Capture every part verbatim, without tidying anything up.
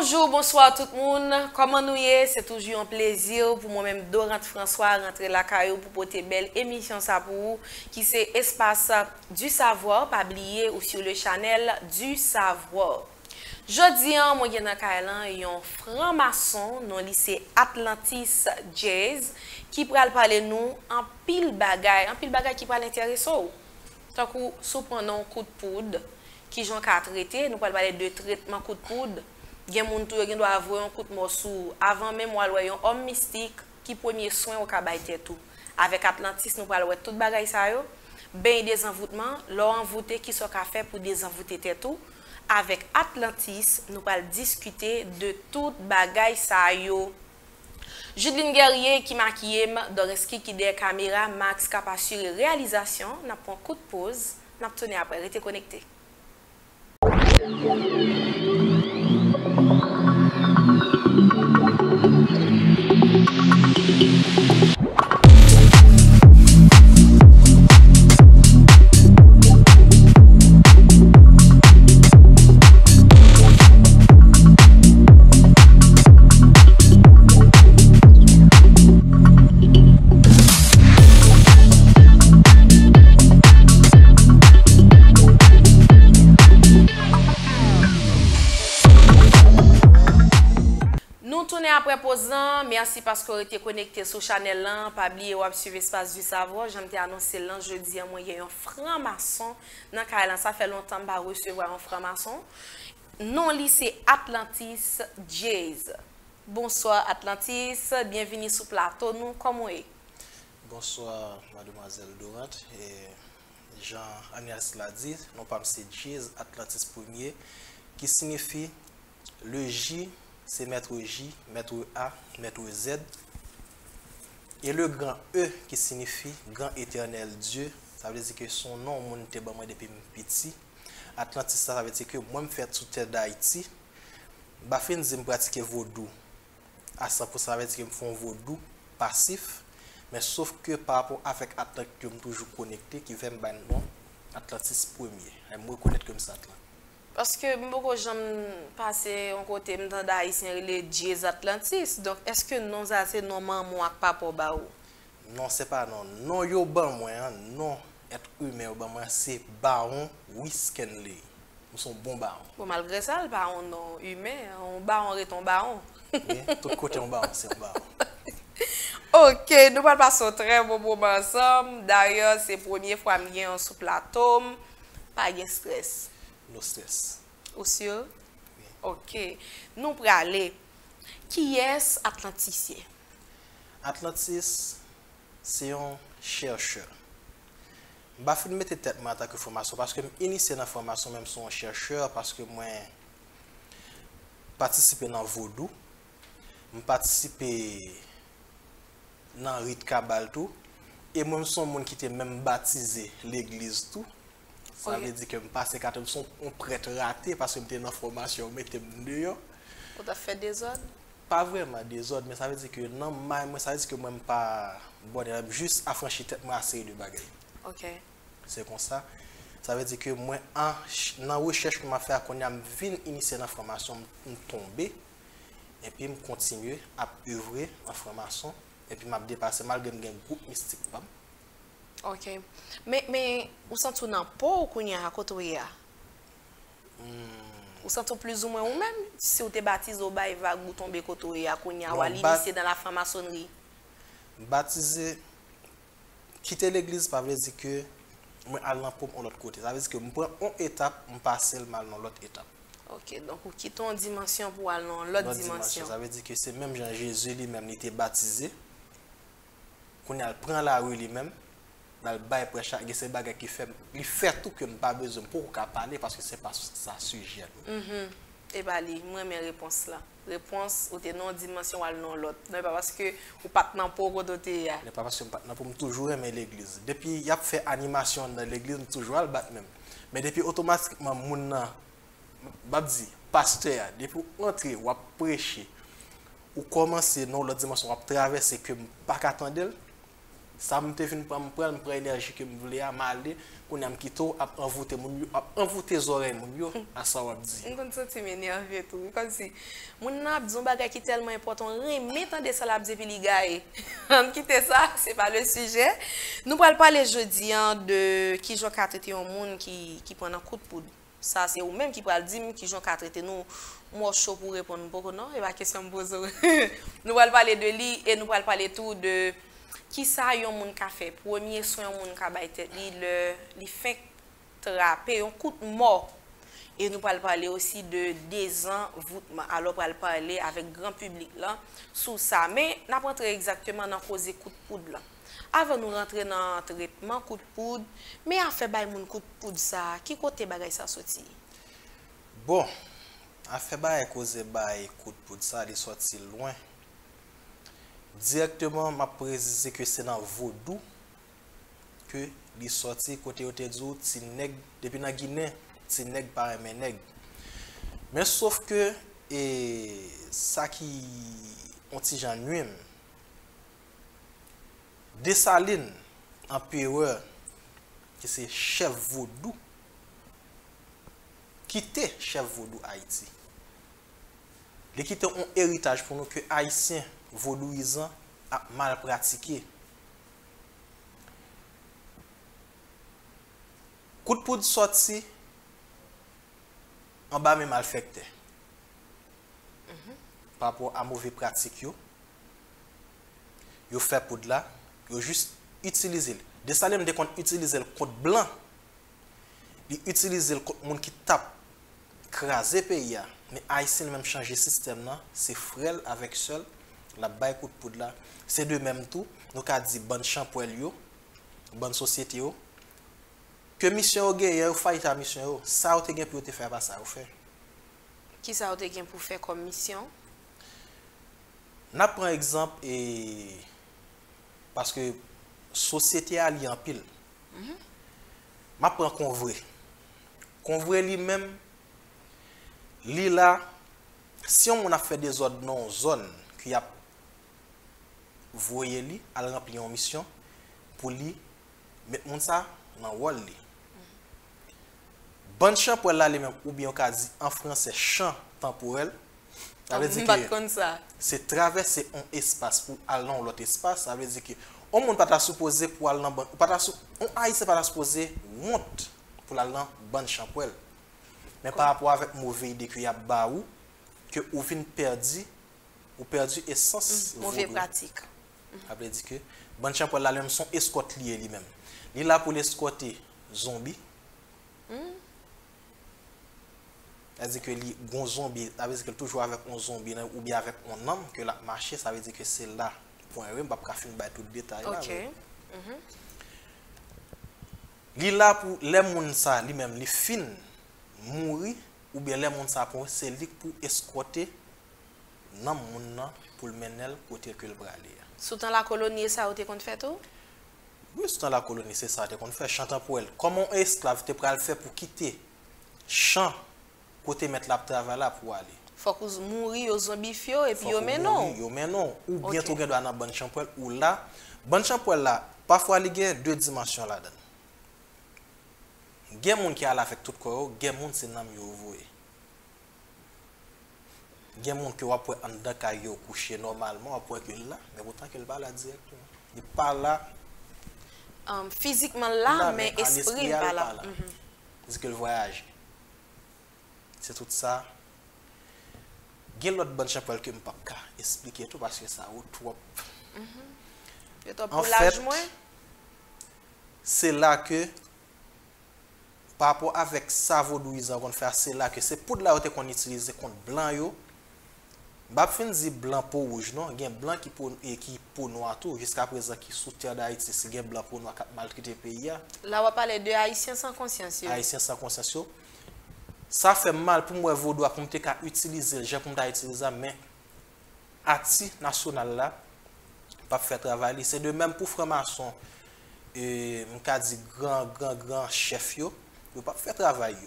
Bonjour, bonsoir tout le monde. Comment nous y est? C'est toujours un plaisir pour moi-même de rentrer François, rentrer la caillou pour porter belle émission ça pour vous, qui c'est Espace du savoir, pas oublier ou sur le Channel du savoir. Jeudi, moi gen nan Kailan yon franc-maçon non lycée Atlantis Jazz qui pral parler nous en pile bagay, en pile bagay qui pral intéresser. Tant que sou prennon coup de poudre qui j'en ka traiter, nous pral parler de traitement coup de poudre. Gen moun tou gen doit avouer un coup de morceau avant même moi loyon homme mystique qui premier soin au kabay tête tout. Avec Atlantis nous pral wè tout bagay sa yo, ben désenvoûtement, l'on envoûté qui so ka fait pour désenvoûter tête tout. Avec Atlantis, nous allons discuter de toute bagaille sa yo. Judeline Guerrier qui maquille, Doreski qui des caméras, Max qui a assuré réalisation. N'a pris un coup de pause, n'a pas tenu après, restez connectés. Merci parce que vous êtes connecté sur le Channel un, pas oublier ou suivre Espace du savoir. J'aime annoncer l'an jeudi, moi il y a un franc-maçon dans Kailan, ça fait longtemps que je recevoir un franc-maçon. Non lycée Atlantis Jazz. Bonsoir Atlantis, bienvenue sur le plateau. Nous comment est? Bonsoir mademoiselle Dorate et Jean-Agnès l'a dit, non pas c'est Jazz Atlantis premier qui signifie le J. C'est maître J, maître A, maître Z. Et le grand E qui signifie grand éternel Dieu. Ça veut dire que son nom, mon était bon depuis petit. Atlantis, ça veut dire que moi, je fais tout terre d'Haïti. Je pratique vaudou. À cent pour cent, ça veut dire que je fais un vaudou passif. Mais sauf que par rapport avec Atlantis, je suis toujours connecté, qui fait un nom Atlantis premier. Je me reconnais comme ça, Atlantis. Parce que beaucoup de gens passent en côté de l'Haïtien, les Jazz Atlantis. Donc, est-ce que non, ça c'est non, moi, pas pour Bao? Non, c'est pas non. Non, yo ban moi, non, être humain, c'est Baron Wiskenley. Nous sommes bons barons. Bon, malgré ça, le baron non humain, on baron est ton baron. Oui, tout côté on baron, c'est un baron. Ok, nous allons passer un très bon moment ensemble. D'ailleurs, c'est la première fois que je suis en sous-plateau. Pas de stress. Nos stress. Aussi? Oui. Ok. Nous pour aller. Qui est Atlanticien? Atlantis, c'est un chercheur. Je ne vais pas mettre tête en tant que formation parce que je initie la formation même sur un chercheur parce que moi, participe dans Vaudou, je participe dans Rite Kabal tout, et moi, je suis un monde qui était même baptisé l'église tout. Ça veut dire que je passe quatre ans, je suis un prêtre raté parce que je suis en formation, je suis en dehors. Tu as fait des ordres? Pas vraiment des ordres, mais ça veut dire que non, ça veut dire que je ne pas bon, juste affranchi tête, je suis de bagaille. Ok. C'est comme ça. Ça veut dire que moi, en, dans la recherche que je fais, quand je viens initier la formation, je tombe et puis je continue à œuvrer en formation et puis je dépasse malgré un groupe mystique. Ok. Mais, mais, vous sentez dans le pot ou à côté ya? Vous sentez plus ou moins ou même si vous êtes baptisé au bail, vous tombez côté ya, ou à l'initié dans la franc-maçonnerie? Baptisé, quitter l'église, ça veut dire que je vais aller dans l'autre côté. Ça veut dire que je prends une étape, je passe mal dans l'autre étape. Ok, donc vous quittez une dimension pour aller dans l'autre dimension. Ça veut dire que c'est même Jean-Jésus lui-même était baptisé, qu'on a pris la rue lui-même. Dans le bail pour chaque bagage qui fait, il fait tout que je n'ai pas besoin pour parler parce que ce n'est pas ça sujet. Mm-hmm. Et bien, moi, mes réponses là. Réponse ou non dimension ou non l'autre. Non, pas parce que vous partez pour vous doter. Non, pas parce que vous pour toujours aimer l'église. Depuis, il y a fait animation dans l'église, toujours à le battre même. Mais depuis, automatiquement, mon babzi, pasteur, depuis entrer ou prêcher, ou commencer dans l'autre dimension, ou traverser que je ne pas attendre. ça me fait prendre prendre énergie que me voulais à m'aller qu'on a me quito à envoûter mon à envoûter oreilles mon à ça on dit on compte sentir m'énerver tout comme si mon n'a dit un bagage qui tellement important remettre de ça la dit puis gars on quitter ça c'est pas le sujet nous parle parler jeudi de qui Jean qu'a traité un monde qui qui prend un coup de poudre ça c'est ou même qui parle dire qui Jean qu'a traité nous moi chaud pour répondre beaucoup non et pas question me poser nous va parler de lui et nous va parler tout de qui ça yon moun ka fait premier soin moun ka bay tête li le li fin trapé un coup de mort et nous pral parler aussi de désenvoûtement alors pral parler avec grand public là sous ça mais n'a pas rentrer exactement dans cause coup de poudre là avant nous rentrer dans traitement coup de poudre mais a fait bay moun coup de poudre ça qui côté bagay ça sorti bon a fait bay cause bay coup de poudre ça il sorti loin. Directement, m'a précisé que c'est dans Vaudou que les sorties côté Otedzo, c'est nèg depuis la Guinée, c'est nèg par un nèg. Mais sauf que et ça qui anti januim, Dessalines, empereur qui c'est chef Vaudou, quitter chef Vaudou Haïti. Les quitter ont héritage pour nous que Haïtiens Vaudouisant a mal pratiqué. Coup de poudre sorti en bas même affecté mm -hmm. par rapport à mauvais pratique yo. Yo fait poudre là, yo juste utiliser. De ça même dès qu'on utilise le code blanc, ils utilisent le code monde qui tape craser pays là. Mais Haïtien même changer système là, c'est frêle avec seul. La baille coup de poudre là, c'est de même tout. Nous avons dit bonne chance pour elle, bonne société. Yo. Que mission ou gagne, ou faille ta mission yo. Ça ou te gagne pour te faire pas ça ou faire. Qui ça ou te gagne pour faire comme mission? N'a prend exemple et parce que société a li en pile. Mm-hmm. M'a prend Convré. Convré lui-même li là si on a fait des ordres non zone qui a voyez lui à remplir une mission pour lui mettre mon ça dans wall lui bonne chance pour l'aller même ou bien on dit en français champ temporel ça veut dire que c'est traverser un espace pour aller dans l'autre espace ça veut dire que on monde pas supposé pour aller dans pas on haïtien pas supposé monte pour aller dans bonne chance pour elle mais par rapport avec mauvais idée qu'il y a baou que ou vient perdu ou perdu essence mm, mauvaise pratique. Après dit que bonne chance pour la même son escorte lié lui-même. Il là pour l'escorter zombie. Mm. Ça veut dire que li gon zombie, ça veut dire que toujours avec un zombie ou bien avec un homme que la marché, ça veut dire que c'est là point rien pas pas fin tout détail là. OK. Mhm. Li là pour les moun ça lui-même li fin mourir ou bien les moun ça pour c'est lui pour escorter non mon nom pour le mener côté que le braler. Soutant la colonie ça était qu'on fait tout? Oui, soutant la colonie c'est ça était qu'on fait chantant pour elle. Comment esclave te pral faire pour quitter champ côté mettre la travail là pour aller. Faut qu'on mourir aux zombies fio et puis yo menon. Yo menon ou bien tu gagne dans bonne champ pour elle ou là bonne champ pour elle là parfois il y a deux dimensions là-dedans. Gen moun ki ala avec tout corps, gen moun c'est nam yo voye. Il y a des gens qui ont couché normalement après que là, mais pourtant qu'elle va là directement. Il n'est pas là. Um, physiquement là, là mais esprit n'est pas là. Parce que le voyage, c'est tout ça. Il y a l'autre bonne chapelle que je ne peux pas expliquer tout parce que ça est trop. En fait, c'est là que, par rapport avec ça, c'est là que c'est pour de la haute qu'on utilise contre blanc. Yo, Bapfin dit blanc pour rouge, non? Il y a blanc qui pour et qui pour noir tout jusqu'à présent qui soutient d'Haïti, c'est un blanc pour noir qui maltraite le pays. Là, on va parler de Haïtiens sans conscience. Haïtiens sans conscience. Ça fait mal pour moi, vous doit compter qu'à utiliser, j'ai compté à utiliser, mais Haïti national là, pas faire travailler. C'est de même pour franc-maçon, et m'ka dit grand, grand, grand chef yo, yo pas faire travailler.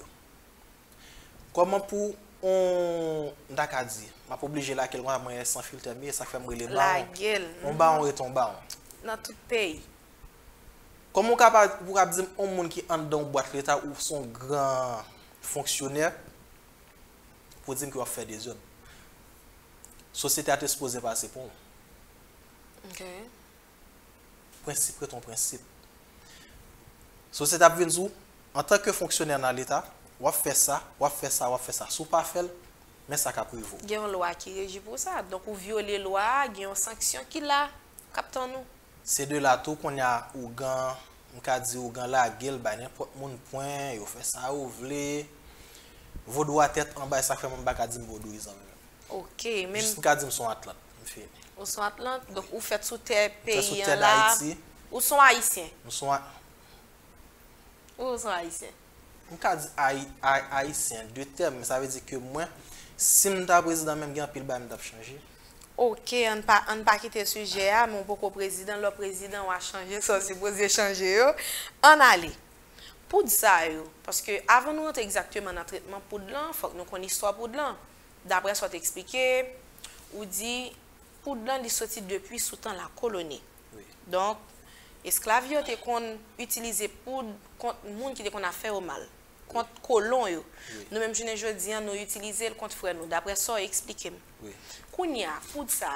Comment pour on d'accord dit m'a obligé là quelqu'un à manger sans filtre mais ça fait me les bas on bas on retombe dans tout pays Comment vous pouvez dire un monde qui est dans une boîte de l'État ou son grand fonctionnaire pour dire qu'il va faire des œuvres? La société est supposée passer pour nous. Ok. Principe est ton principe. La société a dit, en tant que fonctionnaire dans l'État, on va faire ça, on va faire ça, on va faire ça. Si on ne pas faire, mais ça va priver. Il y a une loi qui régit pour ça. Donc, vous violez la loi, il y a une sanction qui l'a. Captons-nous. C'est de là tout qu'on a au gant, on peut dire au gant la gueule, bah n'importe mon point, il fait ça, il voulait, vos doigts tête en bas, ça fait mon bac à dire vos doigts en bas. Ok, même. Juste qu'à dire sont Atlante, enfin. Ils sont Atlante, donc vous faites sous terre pays là. Où sont haïtiens? Nous sommes. Où sont haïtiens? On peut dire haïtiens deux termes, mais ça veut dire que moi, si m'ta président même gagne pile bah m'ta changer. Ok, on ne pa, pas quitter le sujet, mais on peut président, le président a changé, ça c'est supposé changer. On allait. Pour ça, parce que avant nous rentrer exactement dans le traitement pour de l'an, il faut que nous connaissions l'histoire pour de l'an. D'après ce qu'on expliqué, on dit pour de l'an, il est sorti depuis sous temps la colonie. Oui. Donc, esclavage était utilisé pour contre les gens qui ont fait au mal, contre les colons. Oui. Nous-mêmes, je ne dis pas, nous utilisons contre frère nous. D'après ça, expliquez-moi. Oui. Kounia, pour ça,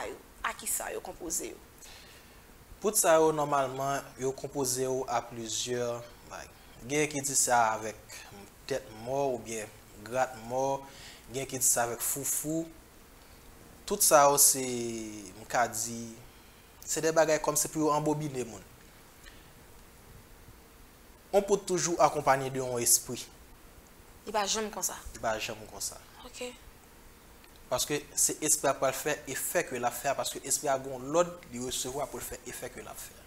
à qui ça est composé? Pour ça, normalement, il est composé à plusieurs. Il y a qui dit ça avec tête mort ou bien gratte mort. Il y a qui dit ça avec foufou. Tout ça, c'est des bagages comme c'est pour embobiner les gens. On peut toujours accompagner de un esprit. Il va jamais comme ça. Il va jamais comme ça. Ok. Parce que c'est l'esprit pour le faire et fait que l'affaire, parce que l'esprit a l'ordre de recevoir pour le faire et fait que l'affaire.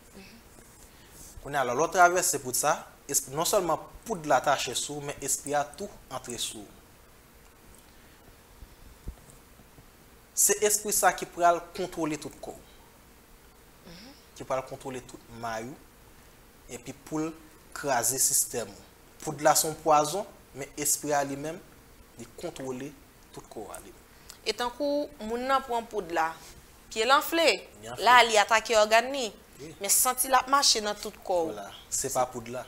Mm-hmm. Alors l'autre traverse, c'est pour ça, non seulement pour l'attacher sous, mais l'esprit a tout entré sous. C'est l'esprit ça qui peut contrôler tout le corps, mm-hmm. qui peut contrôler tout le maillot, et puis pour craser le système. Pour de la son poison, mais l'esprit a lui-même de contrôler tout le corps. Et tant que moun nan prend poudre là, qui est l'enflé, là il attaque organe ni, mais senti la marcher dans tout corps. Voilà, c'est pas poudre là.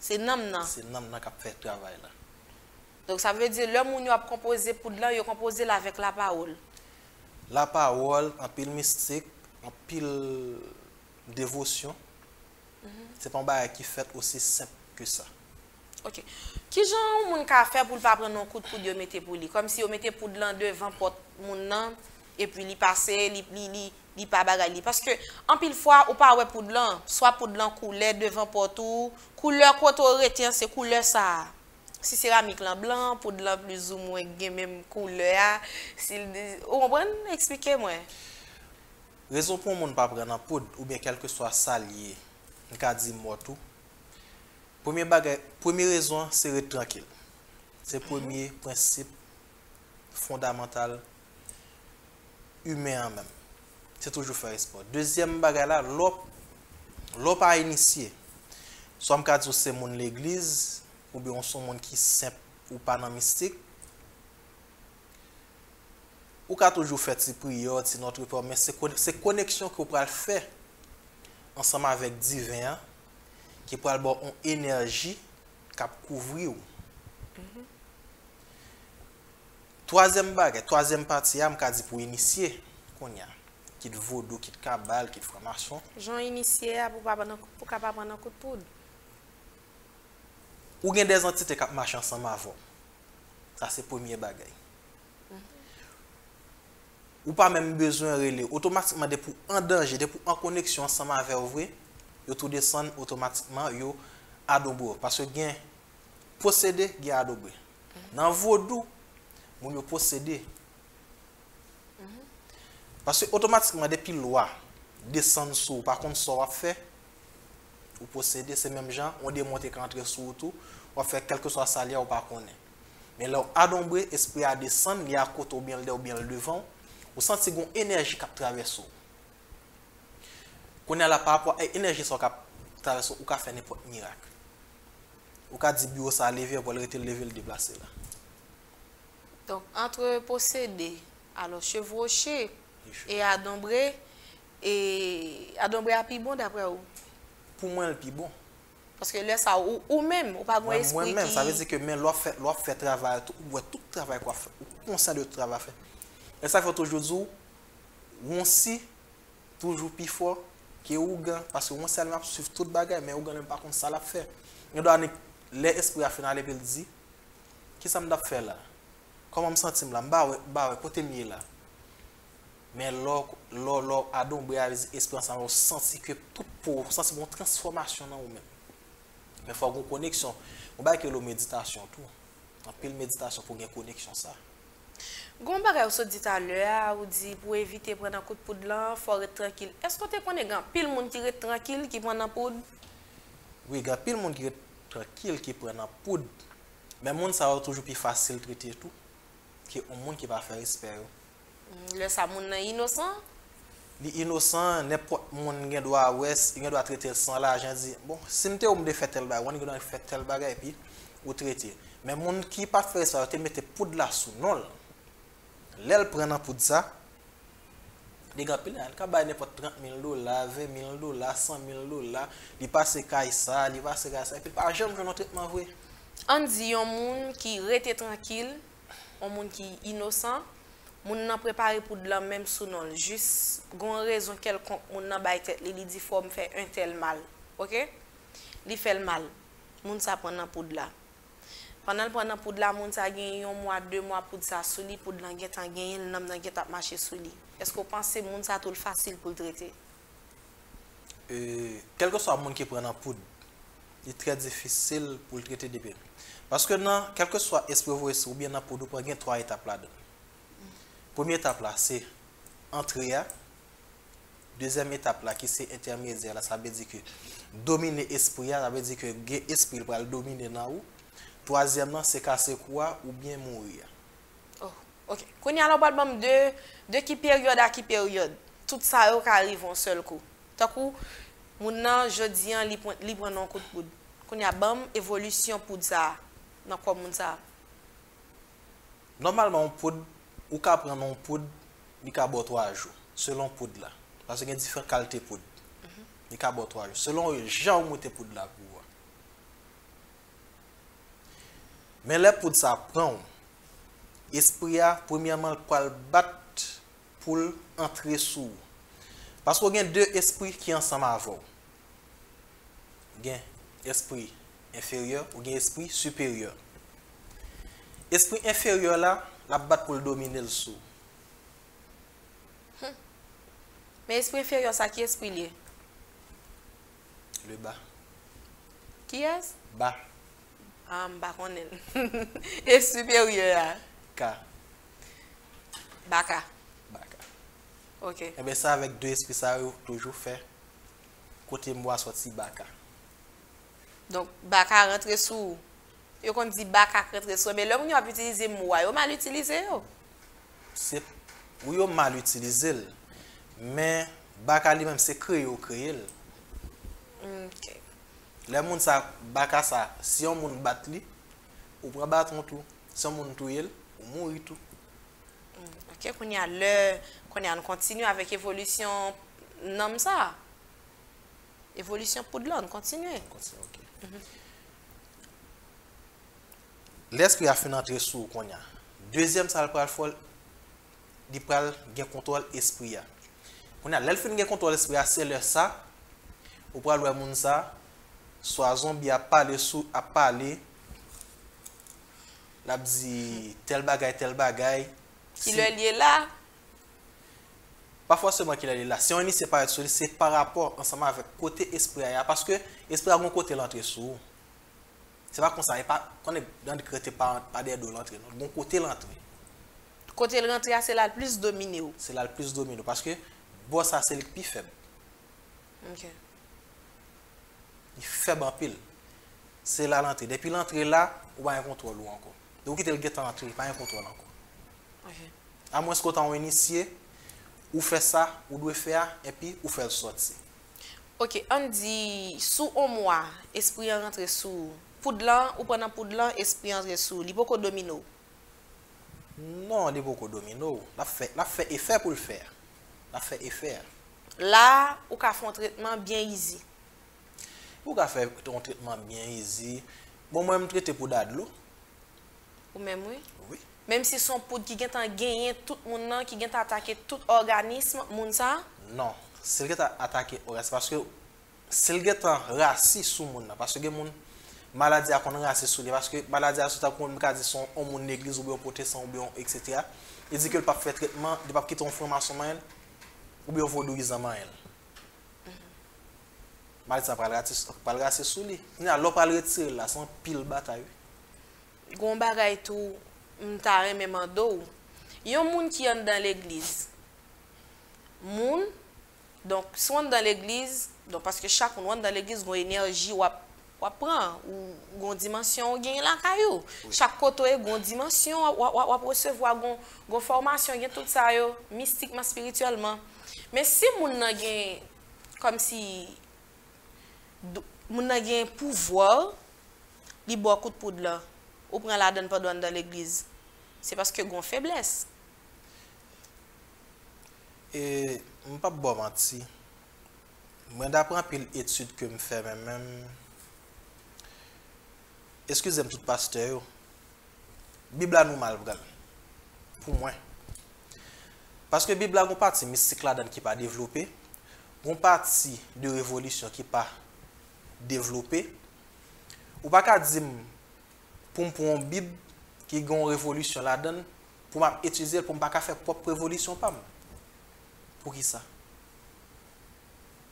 C'est nam nan. C'est nam nan qui fait travail là. Donc ça veut dire l'homme moun yo a composé poudre là, yo composé là avec la parole. La parole en pile mystique, en pile dévotion. Mm-hmm. C'est pas un bail qui fait aussi simple que ça. Ok. Qui genre moun ka faire pour pas prendre un coup de poudre yo mettre pour lui comme si on mettait poudre l'an devant porte moun nan et puis li passer li li li pas bagarre parce que en pile fois ou pas ouais poudre l'an soit poudre l'an couleur devant porte ou couleur qu'on retient c'est couleur ça si céramique l'an blanc poudre l'an plus ou moins gen même couleur si vous comprenez expliquez-moi raison pour moun pas prendre poudre ou bien quelque soit salier on ka di moi tout. Premier bagage, première raison, c'est être tranquille. C'est le premier mm-hmm. principe fondamental humain même. C'est toujours faire sport. Deuxième bagage là, l'op a initié. Soit on dit c'est mon l'église, ou bien on sont monde qui simple ou pas dans mystique. Ou qu'a toujours fait ces prières, c'est notre peur, mais c'est connexion qu'on peut faire ensemble avec divin. Qui peut avoir une énergie qui couvre. Mm -hmm. Troisième bagage, troisième partie, je dis pour initier, qui est vaudou, qui est cabal, qui est franc-maçon. J'en initié pour ne pas prendre un coup de poudre. Ou bien des entités qui marchent ensemble avant. Ça, c'est le premier bagage. Mm -hmm. Ou pas même besoin de relais. Automatiquement, de pour en danger, de pour en connexion ensemble avec vous. Ils tout descend automatiquement, ils adobent. Parce que les possédés, ils adobent. Dans le vaudou, ils possédés. Parce que automatiquement, depuis la loi, descend sous. Par contre, ça va faire, ils possédés, ces mêmes gens, on démonte qu'ils entrent sous tout, on fait quelque soit salier ou pas connaît. Mais là, adobent, esprit à descendre, il y a côté ou bien le bien le devant, on sent qu'il y a une énergie qui traverse. Qu'on a la par rapport à l'énergie qui traverse, ou qui fait n'importe quel miracle. Ou qui dit bureau ça lever pour le lever le déplacer là. Donc entre posséder, alors chevaucher et adombrer et adombrer à plus bon d'après vous. Pour moi le plus bon. Parce que là, ça, ou, ou même, ou pas bon esprit. Moi-même, qui... ça veut dire que même l'offre fait, l'offre fait travail, tout, ou tout travail qu'on fait, ou conscient de travail fait. Et ça fait aujourd'hui, on sait toujours plus fort que ou gagne, parce que on sait qu'on suit toute bagarre, mais on gagne pas comme ça l'a fait. Et donc, l'esprit à finale, il dit, qu'est-ce que ça me fait là? Comment me sentir là? Bah ouais, bah ouais, côté mieux là. Mais l'or, l'or, l'or, Adam, Béavis, Espérance, on sentit que tout pour, ça c'est une transformation dans nous-mêmes. Mais il faut une connexion. On va que la méditation, tout. En pile méditation pour une connexion, ça. Gombaré, vous dit à l'heure, vous dit pour éviter de prendre un coup de poudre là, il faut être tranquille. Est-ce que vous connaissez un pile monde qui est tranquille, qui prend un poudre? Oui, il y a pile monde qui est tranquille, qui prend un poudre. Mais le monde, ça va toujours plus facile de traiter tout. Qu'il y a un monde qui va faire espérer. Le samoun est innocent. L'innocent, n'importe qui doit doit traiter le sang là. J'ai dit, bon, si je me fais tel bagage, je dois faire tel bagage et puis ou traiter. Mais les gens qui ne font pas ça, ils mettent poudre là sous. Non. L'aile prenant poudre ça, les gars, ils ont trente mille dollars, vingt mille dollars, cent mille dollars, ils passent ça, ils passent ça, et puis pas jamais un traitement vrai. On dit aux gens qui restent tranquilles, aux gens qui sont innocents. Moun nan préparé pour de la même sous non juste gon raison quelconque moun nan bay tête li dit faut me faire un tel mal. OK? Li fait le mal. Moun sa prend pour de la. Pendant pendant pour de la moun sa gagné un mois, deux mois pour ça sous li pour de la gèt an gagné nan nan gèt a marcher sous li. Est-ce que vous pensez moun sa tout facile pour traiter? Euh, quel que soit moun qui prend en poudre, il est très difficile pour le traiter depuis. Parce que non, quel que soit esprit ou bien nan poudre, il y a trois étapes là-dedans. Première étape là, c'est entrer. Deuxième étape là, qui c'est intermédiaire, ça veut dire que dominer l'esprit, ça veut dire que l'esprit va le dominer dans ou. Troisième, c'est casser quoi ou bien mourir. Oh, ok. Quand il y a un de de qui période à qui période, tout ça arrive en seul coup. Tout à coup, maintenant, je dis en libre non coup de poudre. Quand il y a une évolution pour ça, dans quoi monde ça? Normalement, on poudre. Ou ka pran un poudre, il ka bo trois jours selon poudre là parce qu'il y a différentes qualités poudre. Il ka bo trois jours selon genre monter poudre là pour. Mais les poudre ça prend esprit premièrement pour le battre pour entrer sous parce qu'on a deux esprits qui ensemble avant. Gain esprit inférieur ou gain esprit supérieur. Esprit inférieur là la batte pour le dominer le sou. Hmm. Mais esprit inférieur, ça qui est esprit lié? Le bas. Qui est? Bas. Ah, bas qu'on est. Et supérieur. K. Baka. Baka. Ok. Et bien ça, avec deux esprits, ça va toujours faire côté moi sorti baka. Donc, baka rentre sous. Yo kon di baka rentre sou mais l'homme yo a utilisé mot yo mal utilisé yo. C'est ou yo mal utilisé mais baka lui même c'est créé ou créé. OK. Les moun sa baka ça si on moun bat li ou prend bâton tout, si on moun touye ou mouri tout. OK, qu'on y a le qu'on y a on continue avec évolution nom ça. Évolution pour de l'on continue. Continue OK. Mm -hmm. L'esprit a fait entrer sous qu'on a. Deuxième ça le pral fol, il pral gen contrôle esprit a. On a l'elfin gen contrôle esprit a c'est leur ça. Ou pral wè moun ça soit zombie a parler sous a parler. L'a dit tel bagay tel bagay. Qui le lié là? Pas forcément qu'il est là. Si on initie par sous c'est par rapport ensemble avec côté esprit a parce que esprit a un côté l'entrée sous. C'est pas comme ça, on est dans le côté par des deux l'entrée. Bon côté l'entrée. Côté l'entrée, c'est là le plus dominé. C'est là le plus dominé parce que bon, ça c'est le plus faible. OK. Il est faible en pile. C'est là l'entrée. Depuis l'entrée là, on a un contrôle encore. Donc il est en entrée, il n'y a pas un contrôle encore. OK. À moins que on initié, ou fait ça, ou doit faire, et puis ou fait le sortir. OK, on dit sous au mois, esprit rentre sous. Poudlan ou pendant poudlan esprit entre sous li beaucoup domino non li beaucoup domino la fait la fait effet pour le faire la fait effet là ou ka font traitement bien easy Pour faire un traitement bien easy, bon, moi, je me traite pour de l'eau. Ou même, oui. Oui. Même si son poudre qui a gagné tout le monde, qui a attaqué tout organisme, moun ça? Non, c'est le qui a attaqué l'organisme parce que c'est le qui a raci sous moun parce que moun maladie a qu'on raci sous lui parce que maladie a sous qu'on m'a dit son on mon église ou bien protestant ou bien et cetera. Il dit que le pape fait traitement, le pape quitte en formation ou bien vaudouisant mail. Maladie a pas raci pas raci sous lui. Il a l'op à retirer là sans pile bataille. Gon bagay tout m'tare même en dos. Yon moun qui est dans l'église. Moun donc si on dans l'église, donc parce que chaque on dans l'église gon énergie ou ou prend ou gon dimension gagne la caillou. Chaque côté gon dimension ou ou recevoir gon gon formation gagne tout ça yo mystiquement spirituellement. Mais si moun nan gagne comme si moun nan gagne pouvoir, li bo coup de poudre là. Ou prend la donne pardon dans l'église. C'est parce que gon faiblesse. Et m'ai pas bon menti. Moi d'apprendre pile étude que me fait même. Excusez-moi tout pasteur. Bible a nous mal bral. Pour moi. Parce que Bible a une partie mystique là dedans qui pas développée, une partie de révolution qui pas développée. Ou pas qu'à dire pour une Bible qui a une révolution là-dedans, pour m'utiliser pour ne pas faire propre révolution. Pour qui ça?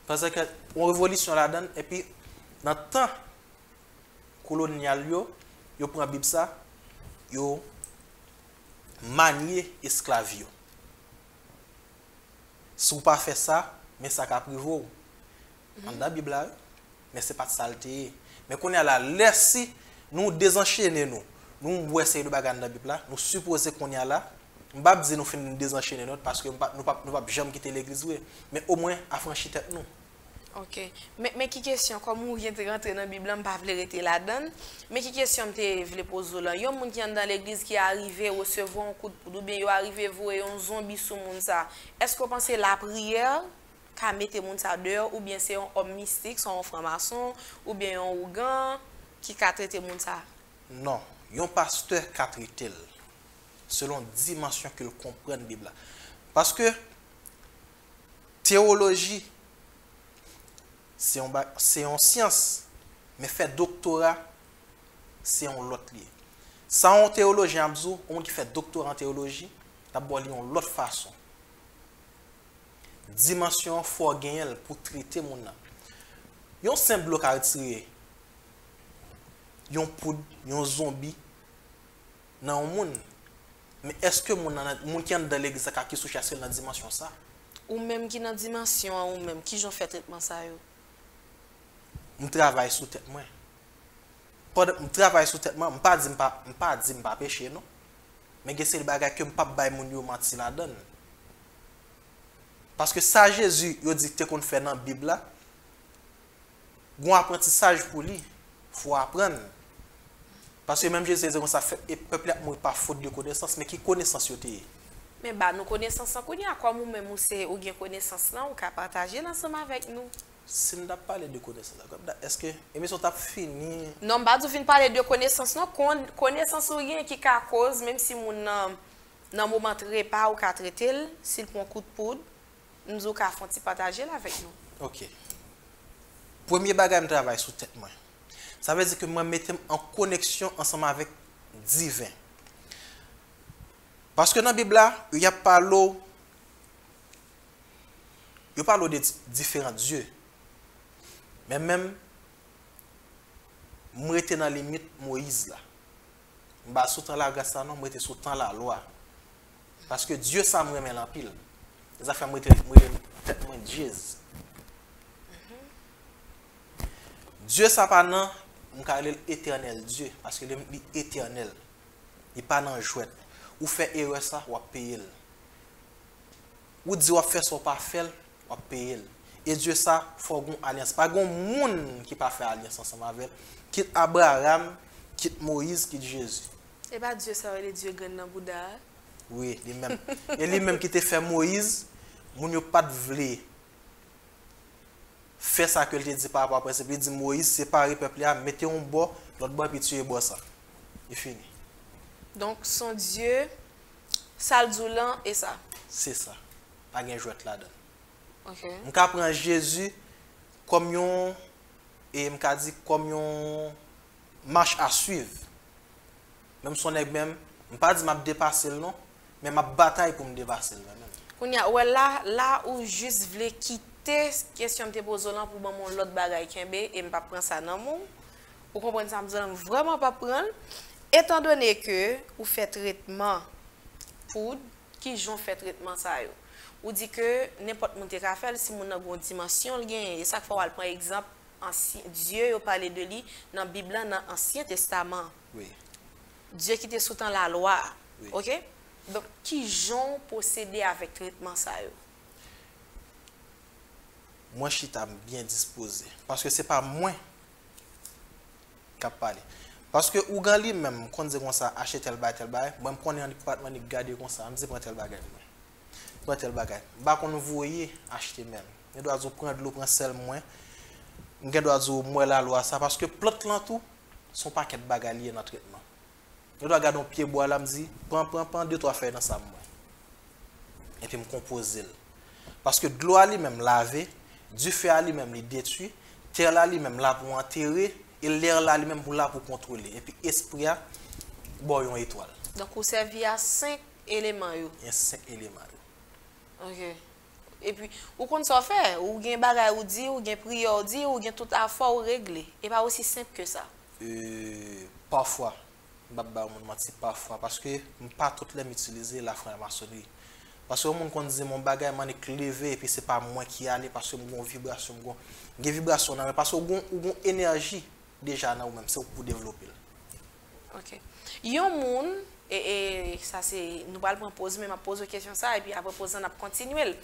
Parce que une révolution là-dedans, et puis dans le temps colonial, ils prennent la Bible, ils manient l'esclavage. Si vous ne faites pas ça, mais ça va priver. Dans la Bible, mais ce n'est pas de saleté. Mais qu'on est à la laisse. Nous désenchaîner nous. Nous essayons de bagarrer dans la Bible. Nous supposons qu'on est là. Nous ne disons pas que nous désenchaîner nous parce que nous ne pouvons jamais quitter l'église. Mais au moins, affranchir tête nous. Ok. Mais, mais qui question, comme vous venez de rentrer dans la Bible, je ne vais pas arrêter là-dedans. Mais qui question que vous voulez poser là? Il y a des gens qui sont dans l'église qui arrivent à recevoir un coup de poudre ou bien ils arrivent à voir un zombie sur le monde. Est-ce que vous pensez que la prière qu'a mis les gens dehors ou bien c'est un homme mystique, un franc-maçon ou bien un ougan? Qui a traité moun ça? Non, yon pasteur qui a traité selon dimension que le comprend la Bible. Parce que théologie, c'est une science, mais faire doctorat, c'est un l'autre lié. Sans théologie, on qui fait doctorat en théologie, d'abord il y a une autre façon. Dimension, il faut gagner pour traiter moun nan. Yon simple qui a retiré. Yon poudre, yon zombie, nan moun. Mais est-ce que moun moun qui est dans l'église qui sous chassé dans dimension ça? Ou même qui dans dimension ou même qui j'en fait traitement ça yo? On travaille sous tête moi. On travaille sous tête moi, on pas dit pas on pas dit pas péché non. Mais que c'est le bagage que on pas bail moun yo menti la donne. Parce que ça Jésus yo dicté qu'on fait dans Bible là. Gon apprentissage pour lui. Faut apprendre. Parce que même Jésus dit que ça fait et peuple mourir par faute de connaissance, mais qui connaissance yoté? Mais bah nous connaissance ça connait quoi nous même c'est ou bien connaissance là ou qu'a partager ensemble avec nous. Si nous pas parler de connaissance là, est-ce que émission t'a fini? Non, bah tu fin parler de connaissance non, connaissance ou rien qui ca cause même si mon dans moment repas ou qu'a traiter s'il prend coup de poudre, nous ou qu'a fonti partager là avec nous. OK. Premier bagage travail sous tête moi. Ça veut dire que moi, je mets en connexion ensemble avec le divin. Parce que dans la Bible, il n'y a pas l'eau. Il n'y a pas l'eau de différents dieux. Mais même, je suis dans la limite de Moïse. Je suis sous la grâce à nous, je suis sous la loi. Parce que Dieu, ça me remet en pile. Les affaires, je suis tête moins Dieu. Dieu, ça pas non. On parle l'éternel Dieu parce que l'éternel il pas dans jouet ou fait erreur ça ou payer ou dit ou fait ça pas faire ou payer et Dieu ça faut une alliance pas gon monde qui pas fait alliance ensemble avec qui Abraham qui Moïse qui Jésus et pas Dieu ça les Dieu grand dans Bouddha oui lui même et lui même qui t'a fait Moïse moun yo pas de vle fait ça que je dis par rapport à principe. Il dit Moïse, séparez le peuple, mettez un bois, l'autre bois, puis tuez bois ça. Et fini. Donc, son Dieu, Saldoulan et ça. C'est ça. Pas de jouet là-dedans. Ok. On prend Jésus comme un. Et on peut dire comme un marche à suivre. Même son nèg même, on ne peut pas dire que je dépasse le nom, mais ma bataille pour me dépasser le nom. Là, là où juste voulais quitter cette question de poser pour mon l'autre bagaille et je ne pas prendre ça dans mon. Vous comprenez ça, je ne vraiment pas prendre. Étant donné que vous faites traitement pour qui j'en fait traitement ça. Vous dites que n'importe qui a fait, si vous avez une dimension, et ça, il faut prendre exemple. Ancien, Dieu a parlé de lui dans la Bible, dans l'Ancien Testament. Oui. Dieu qui était sous la loi. Oui. Ok? Donc, qui j'ont possédé avec traitement ça? Moi, je suis bien disposé. Parce que ce n'est pas moi qui parle. Parce que, ou gali même, quand on dit qu'on achète tel bail, tel bail, moi, je prends un département de garder comme ça. Je me dis, prends tel bagage. Prends tel bagage. Bah, quand vous voyez, achetez même. Vous devez prendre de l'eau, prendre sel moins. Nous devons dire que la loi ça parce que plot là tout son paquet de bagages liés dans traitement. Nous devons garder un pied bois là me dit prends prends prends deux trois feuilles dans ça et puis me composer parce que de l'eau lui même laver, du fer lui même les détruit, terre là lui même là pour enterrer et l'air là lui même pour là pour contrôler et puis esprit a bon une étoile. Donc on servit à cinq éléments yo. Il y a cinq éléments. OK. Et puis, ou qu'on s'en fait, ou gen bagay ou di, ou gen prier ou di, ou gen tout affaire ou régler. Et pas aussi simple que ça. Euh, parfois, baba mon menti parfois parce que pas toutes les utiliser la franc-maçonnerie. Parce que au monde qu'on dit mon bagay man est levé et puis c'est pas moi qui aller parce que mon vibration, mon gen vibration là parce que mon mon énergie déjà là ou même c'est pour développer. OK. Yon moun et, et ça c'est nous pas le poser mais m'a poser question ça et puis après poser on a continuer.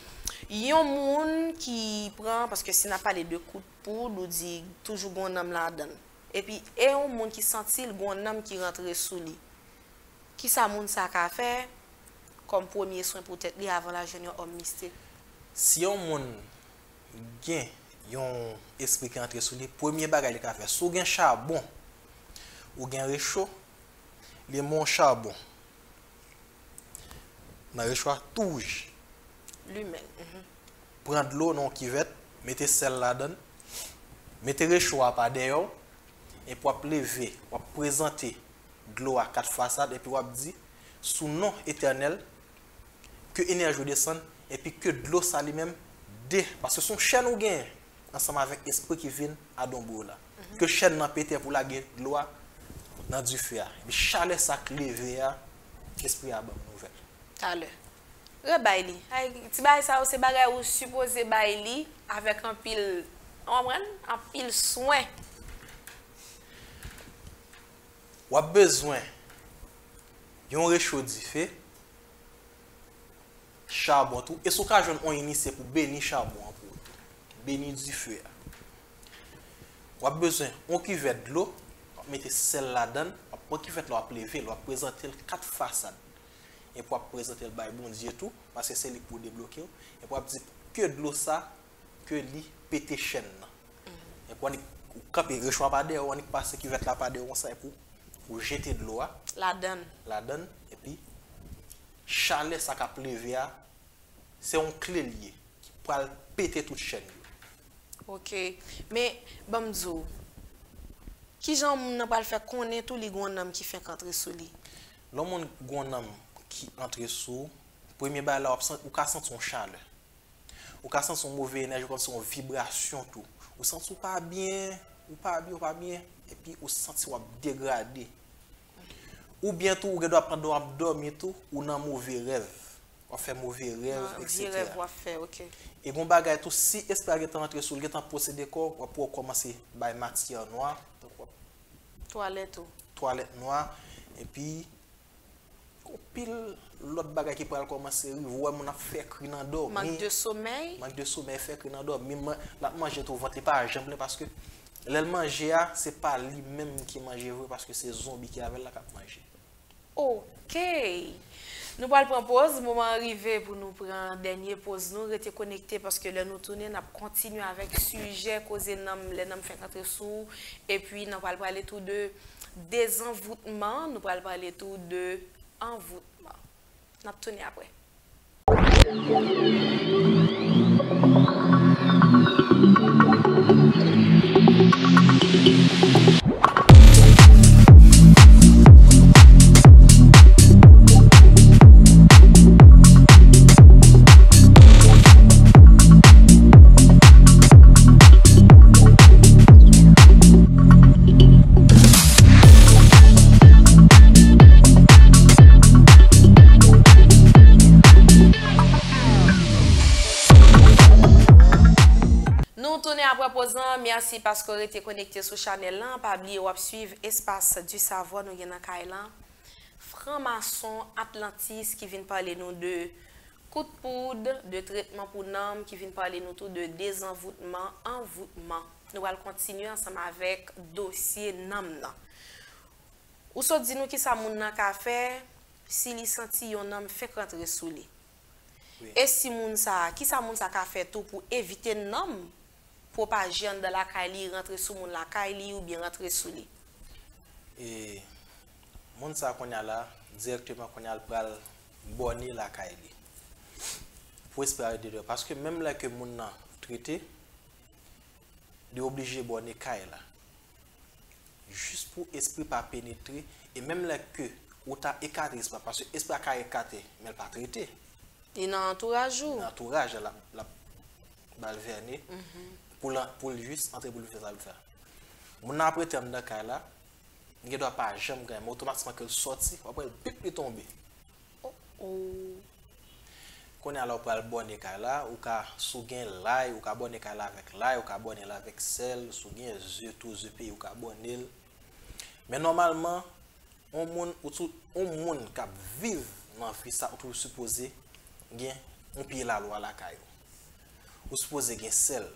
Yon moun qui prend parce que si n'a pas les deux coups de poudre ou dit toujours bon homme la donne. Et puis et yon moun qui sentit le bon homme qui rentre sous lui. Qui ça moun ça qu'a fait comme premier soin pour tête lui avant la jeune homme mystique. Si yon moun gain yon esprit qui rentre sous lui, premier bagage qu'a fait, sou gen charbon ou gen réchaud. Les mon charbon. On a le choix touche. Lui-même. Prendre l'eau non qui vête, mettez celle là donne, mettez le choix par derrière et pour lever, pour présenter de l'eau à quatre façades et puis on dit sous nom éternel que l'énergie descende et puis que de l'eau ça lui-même dé parce que son chaîne ou gain ensemble avec l'esprit qui vient à Dombo là. Mm-hmm. Que chaîne n'a pété pour la guerre de l'eau dans du fer. Mais chalet sac levé à esprit à bonne nouvelle. Alors, le baili. Tu bail ça c'est bagay ou supposé baili avec un pile en un pile soin. Ou a besoin yon réchaudi fait charbon tout et sous ka jeune on initié pour bénir charbon pour bénir du feu. Ou a besoin on cuvette de l'eau mettez celle-là dedans, pour qu'il fasse leur lever, leur présenter quatre façades. Et pour présenter le bail bon Dieu tout, parce que c'est lui pour débloquer. Et pour dire que de l'eau ça, que lui péter chaîne. Mm-hmm. Et pour quand il reçoit pas d'air, on passe qui va être là pas d'air, on ça pour pour jeter de l'eau. La donne. La donne. Et puis chalet ça qu'a levé c'est un clé lié qui pour péter toute chaîne. OK. Mais bamzo qui j'en n'a pas le fait connaître tous les grands hommes qui font entrer sous lui. L'homme grand homme qui entre sous premier bail là ou ka sent son chaleur. Ou ka sent son mauvais énergie comme son vibration tout. Ou sent sou pas bien, ou pas bien, ou pas bien et puis ou sent ou dégradé. Ou bien tout ou doit prendre ou dormir tout ou dans mauvais rêve. On fait mauvais rêve et cetera. Mauvais rêve on fait, OK. Et bon bagage tout si esprit est entré sous lui, est en possédé corps pour commencer bail matière noire. Toilette toilette noire et puis au pile l'autre bagage qui peut commencer voir mon affaire cri dans dormir manque de sommeil manque de sommeil fait cri dans dormir la manger tout ventre pas jambe parce que le manger c'est pas lui même qui mange parce que c'est zombie qui avait la cap manger. OK. Nous allons prendre pause, moment arrivé pour nous prendre dernière pause. Nous restons connectés parce que là nous tournons, nous continuons avec le sujet causé les noms fait rentrer sous et puis nous allons parler tout de désenvoûtement, nous allons parler tout de envoûtement. Nous allons tourner après. Merci parce que vous êtes connecté sur le channel. Pas oublier de suivre Espace du savoir. Nous sommes dans franc-maçon Atlantis qui vient parler nous de coup de poudre, de traitement pour l'âme, qui vient parler nous tout de désenvoûtement, envoûtement. Nous allons continuer ensemble avec le dossier l'âme. Ou so dit nous qui ça moun nan ka fait si li senti yon âme fait rentrer sous lui. Et si moun sa, qui ça moun sa ka fait tout pour éviter l'âme propager dans la caille, rentrer sous mon la caille ou bien rentrer sous lui. Et mon ça qu'on a là directement qu'on a pral bonner la caille. Pour espérer de parce que même là que mon nan traité de obligé bonner caille là. Juste pour esprit pas pénétrer et même là que ou ta écarté parce que esprit pas écarté mais pas traité. Et dans entourage ou dans entourage la la balverné. Mm-hmm. Pour, la, pour juste entrer pour le faire ça le faire mon après terme dans cas là il doit pas jamais gagner automatiquement que sorti après il peut tomber oh oh qu'on est alors pour le bonne cas là ou ca sougain l'ail ou ca bonne cas là avec l'ail ou ca bonne là avec sel sougain yeux tous yeux pays ou ca bonne mais normalement on monde autour on monde qui vivre dans vie ça on supposé gain on paye la loi la caillou on supposé gain sel.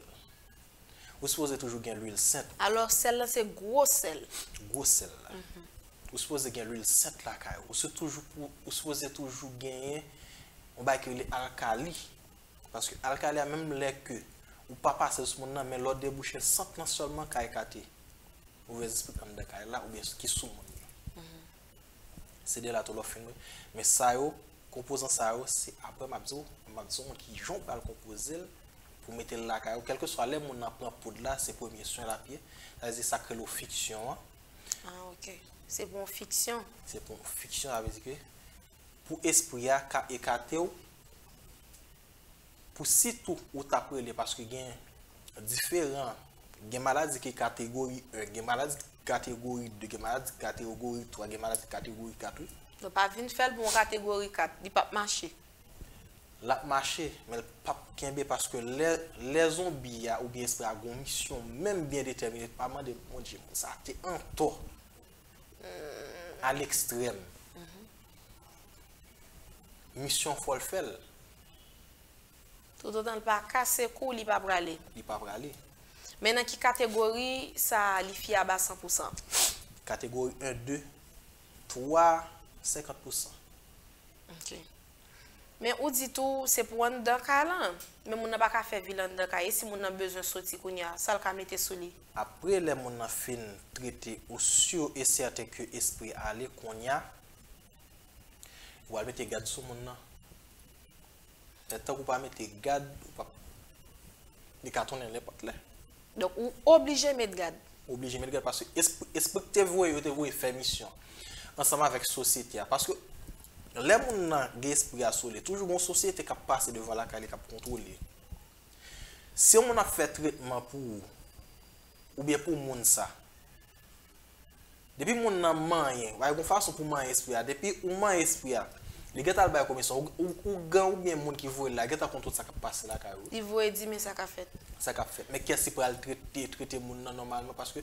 Vous supposez toujours gagner l'huile sainte. Alors celle-là c'est gros sel. Gros sel. Mm -hmm. Vous supposez gagner l'huile sainte là caillou. Vous toujours vous supposez toujours gagner on va que l'alcali parce que alcali a même les que ou pas passer ce monde mais l'autre déboucher cent seulement caillcaté. Vous voyez ce comme de caille là ou bien qui sous monde. C'est de la tout l'offre mais ça yo composant ça yo c'est après m'abzo m'abzo qui jonc pas le composer. Pour mettre la caille, quel que soit les mon apprend pour là, c'est premier soin la pied. C'est-à-dire sacré l'eau fiction. Ah ok. C'est bon fiction. C'est bon fiction, ça veut dire que pour esprit à écarter pour si tout ou taper les parce que gain différent, gain maladie qui catégorie un, gain maladie catégorie deux, gain maladie catégorie trois, gain maladie catégorie quatre. Donc pas venir faire bon catégorie quatre, il pas marcher. La marché mais le pape Kimbe parce que les, les zombies ou bien esprit à une mission même bien déterminée pas mal de mon Dieu ça t'es un tort à l'extrême mm-hmm. Mission faut le faire tout autant le pas casser cou il pas braler il pas braler mais dans qui catégorie ça li fi à bas cent pour cent catégorie un deux trois cinquante pour cent OK. Mais on dit tout, c'est pour un d'un câlin. Mais on n'a pas qu'à faire vilain d'un câlin. Si on a besoin de sortir, ça le mettre sous lui. Après, les mon fin traité ou sûr et certain que l'esprit allait qu'on y a, vous allez mettre garde sur mon nom. Et tant que vous ne pouvez pas mettre garde, les cartons ne les portent pas. Donc, vous êtes obligé de mettre garde. Obligé de mettre garde parce que l'esprit que vous avez fait mission ensemble avec la société. Parce que les gens qui ont été toujours une société qui passe devant la caille, qui a contrôlé. Si on a fait traitement pour ou bien pour moun ça, depuis moun nan manye, il y a une façon pour manye esprit, depuis ou manye esprit, les gens qui ont commission, ou gan ou bien moun qui voient la, les gens contrôle ça qui passe la caille. Ils voient dire mais ça qu'a fait. Ça qu'a fait. Mais qu'est-ce qui peut traiter traiter moun nan normalement parce que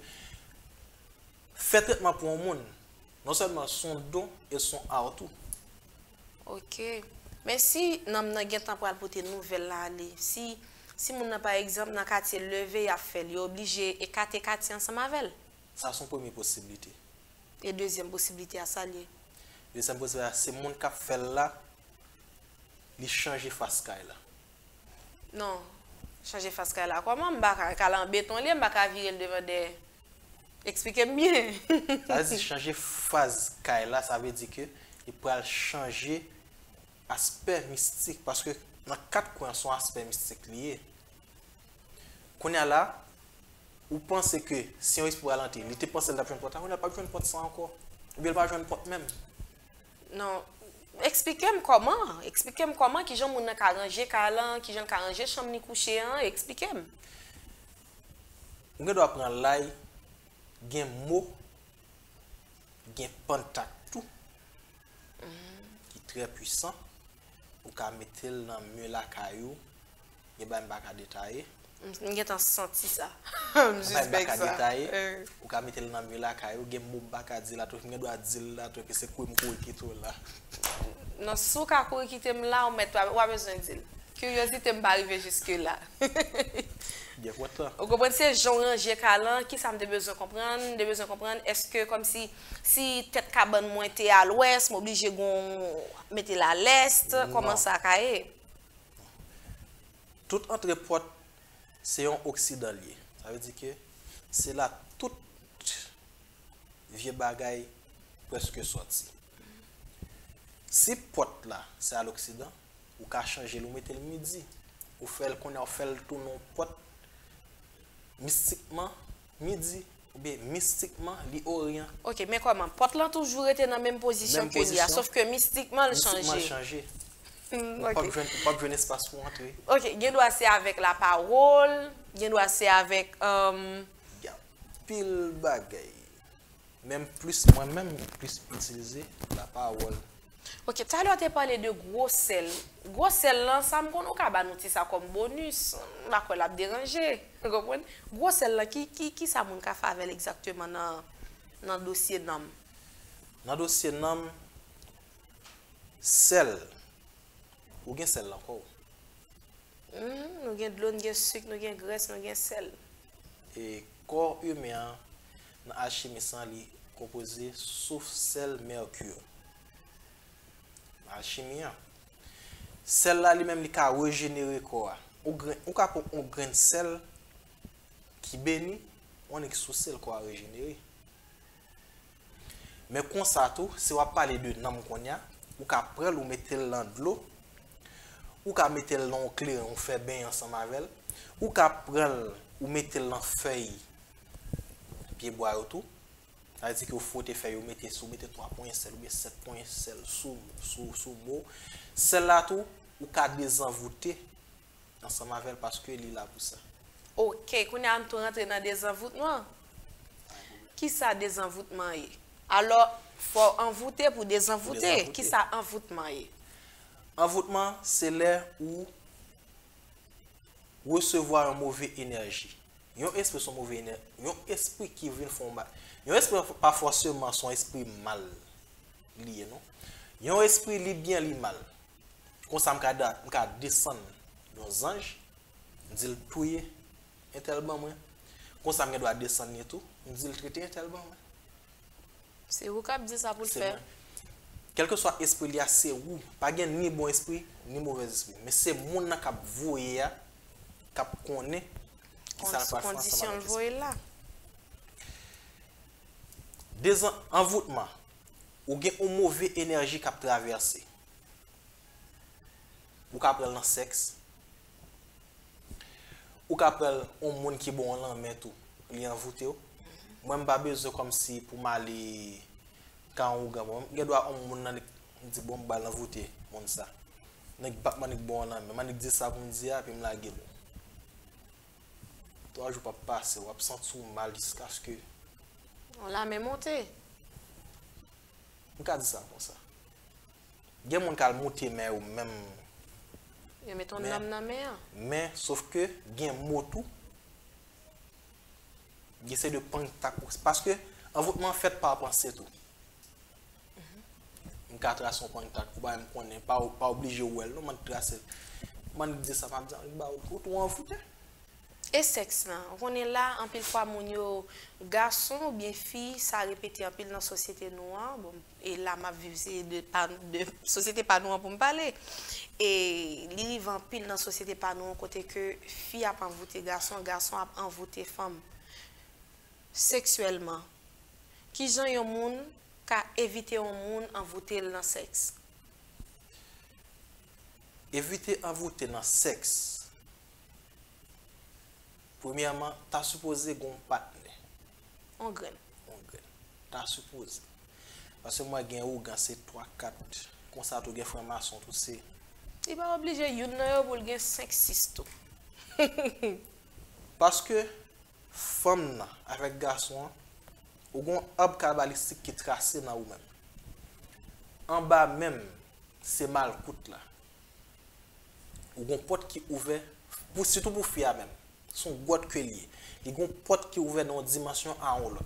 fait traitement pour un monde, non seulement son don et son atout. OK. Mais si nous avons un temps pour apporter une nouvelle, si si nous par exemple dans quartier levé à faire, il obligé écarter quartier ensemble avec elle. Ça c'est une première possibilité. Et deuxième possibilité à ça lié. Deuxième possibilité c'est mon qui fait là ni changer face là. Non, changer face là. Comment je vais en béton, je vais virer le devant des... Expliquez-moi bien. Ça veut dire changer face là, ça veut dire que il peut changer aspect mystique parce que dans quatre coins sont aspect mystique lié. Qu'on a là, vous pensez que si on est pour ralentir, il était pensé d'après une porte, on n'a pas besoin de porte ça encore. Ou bien pas besoin de porte même. Non, expliquez-moi comment, expliquez-moi comment qui j'en mon arranger calan, qui j'en arranger chambre ni coucher hein, expliquez-moi. On doit prendre l'ail, gain mot, gain pentacle tout. Qui est très puissant. Ou qu'à mettre dans mieux la caillou, il ben pas à détailler. Je suis en senti ça. Je suis en détail. Ou qu'à mettre dans mieux la caillou, il y a mot à dire là, il doit dire là que c'est quoi mon qui est là. Non, si vous avez quitté là, vous avez besoin de dire. Curiosité m'a arrivé jusque là. Bien content. Vous comprenez ces gens j'ai calan qui ça me besoin comprendre, de besoin comprendre est-ce que comme si si tête cabane moins té à l'ouest, m'obligé gon mettre la l'est, comment ça caillé? Toute entre porte c'est un occident lié. Ça veut dire que c'est là toute vieux bagaille presque sorti. Si porte là, c'est à l'occident. Ou qu'à changer, ou mettre le midi, ou faire qu'on a fait le tour non pote, mystiquement, midi, ou bien mystiquement, l'orient. Ok, mais comment? Pote là toujours était dans la même position même que lui, sauf que mystiquement, le changé. Mm, okay. Pas besoin, pas besoin d'espace pour entrer. Ok, il doit c'est avec la parole, il doit c'est avec. Um... Yeah. Pile bagaille. Même plus, moi-même, plus utiliser la parole. Ok, tu as parlé de gros sel. Gros sel, là, ça me connaît ça comme bonus. Là, quoi, l'a dérangé. Gros sel, là, qui, qui, qui ça m'a fait avec exactement dans le dossier nom? Dans le dossier nom, sel. Ou bien sel, là, encore? Nous avons de l'eau, nous avons du sucre, nous avons de graisse, nous avons du sel. Et corps humain, dans l'alchimie, est composé sauf sel, mercure. Alchimie. Celle-là, lui-même, il a régénéré quoi? On a un grain de sel qui bénit, on est sous sel qu'on a régénéré. Mais comme ça, si on parle de nom qu'on a, on peut le mettre dans de l'eau, on peut mettre dans le clé, on fait bien ensemble avec elle, on peut le mettre dans la feuille, puis boire tout. Ça veut dire qu'il faut te faire, vous mettez sous, mettez trois points sel, ou bien sept points sel, sous, sous, sous, mot. Celle-là, tout, ou qu'à désenvoûter ensemble avec parce que il est là pour ça. Ok, quand on est rentré dans le désenvoûtement, qui ça désenvoûtement est? Alors, il faut envoûter pour désenvoûter. Qui ça envoûtement est? Envoûtement, c'est l'air où recevoir une mauvaise énergie. Il y a un esprit qui est mauvais, il y a un esprit qui vient faire mal. Il y a un esprit pas forcément son esprit mal lié, non? Il y a un esprit lié bien, lié mal. Comme ça, je peux descendre dans les anges, je dis le touiller, un tel bon. Comme ça, je dois descendre tout, je dis le traiter, un tel bon. C'est vous qui dites ça pour le faire. Quel que soit l'esprit lié, c'est vous. Pas ni bon esprit, ni mauvais esprit. Mais c'est mon nom qui vous voyez, qui connaît. Condition le voie là. Des envoûtements, ou bien une mauvaise énergie qui a traversé. Ou qui a pris le sexe. Ou qui a pris un monde qui est bon là, mais tout. Il est envoûté. Moi, je n'ai pas besoin comme si pour m'aller quand on gagne. Il doit un monde qui est bon là, envoûté. Je n'ai pas bon là, mais je dis ça pour me dire, puis je me la gueule. Je ne peux pas passer, ou absent sous mal jusqu'à ce que. On l'a même monté. On peut dire ça comme ça. Il y a des gens qui ont monté, mais ou même. Il y a des gens qui ont monté. Mais sauf que, il y a des mots tout. Il essaie de prendre ta course. Parce que, en votre moment, faites pas penser tout. On peut tracer son contact. On ne peut pas obliger ou elle. On peut tracer. On peut dire ça, on peut dire, on peut tout en foutre. Et sexe, on est là, en pile fois, mon yo, garçon ou bien fille, ça répète en pile dans la société noire. Bon, et là, ma vie, c'est de la société pas noire pour me parler. Et livre en pile dans la société pas noire, côté que fille a envoûté garçon, garçon a envoûté femme. Sexuellement, qui sont les gens qui éviter les gens envoûté dans le sexe? Éviter envoûté dans le sexe. Premièrement, tu as supposé qu'on partenaire. On graine. On graine. Tu as supposé. Parce que moi, j'ai eu c'est trois quatre. Comme ça, tu as eu franc-maçon, tu sais. Il n'est pas obligé, il y a eu cinq six. Parce que, femme avec garçon, il y a un arbre cabalistique qui est tracé dans vous-même. En bas même, c'est mal coûte là. Il y a une porte qui est ouverte, surtout pour les filles même. Son boîte que lié. Il y a une porte qui est ouverte dans une dimension à un autre.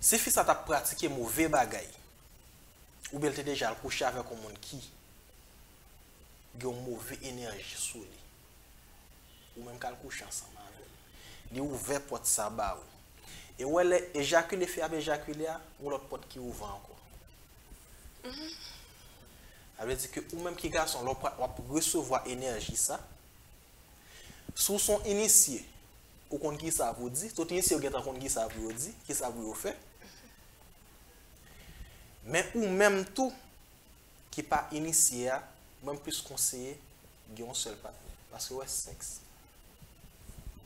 Si fils a pratiqué mauvais bagay, ou bien tu es déjà couché avec un monde qui a une mauvaise énergie sur lui, ou même qu'elle couche ensemble avec lui, il y a ouvert porte sa barre. Et où elle est éjaculée, fait avec éjaculée, ou l'autre porte qui ouvre encore. Ça veut dire que ou même qui garçon, on va recevoir énergie ça. Sous son initié, ou qu'on qui ça vous dit, tout initié ou qu'on qui ça vous dit, qui ça vous fait, mais ou même tout qui pas initié, même plus conseiller, qui ont seul partenaire. Parce que ouais, sexe,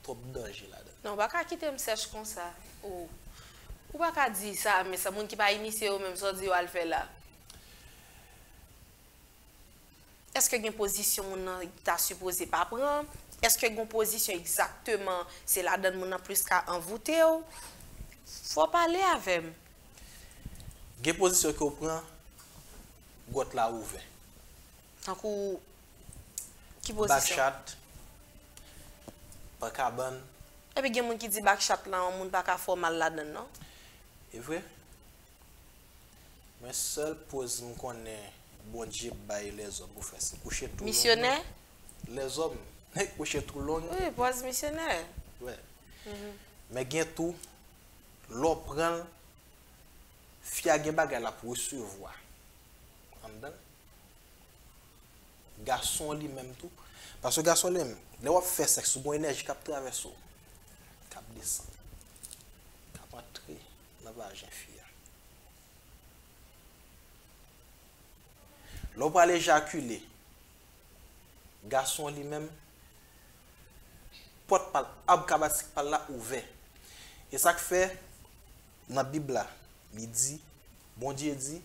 trop de danger là-dedans. Non, pas qu'à quitter me sexe comme ça, ou pas qu'à dire ça, mais ça monde qui pas initié ou même ça dit ou elle fait là. Est-ce que une position que tu supposé pas prendre? Est-ce que une position exactement, c'est là donne mon plus qu'à envoûter ou faut parler avec moi. Une position que vous prenez, vous la ouvert. Donc, qui position? Backchat, pas cabane. Et puis, il y a des gens qui disent backchat là, on ne peut pas faire mal là-dedans, non? C'est vrai. Mais seule pose que je connais, bon Dieu, les hommes, vous faites, c'est coucher tout le monde. Missionnaire? Les hommes. Coucher tout long. Oui, pose missionnaire. Oui. Mm -hmm. Mais bien tout, l'on prend, fia gen bagay la pour recevoir. Garçon li même tout. Parce que garçon li même, le wap fait sexe, bon énergie cap traverse, cap descend, cap entrer dans vagin fia. L'on va l'éjaculer. Garçon li même, porte par abkabatik par là ouvert. Et ça que fait dans la Bible là, il dit bon Dieu dit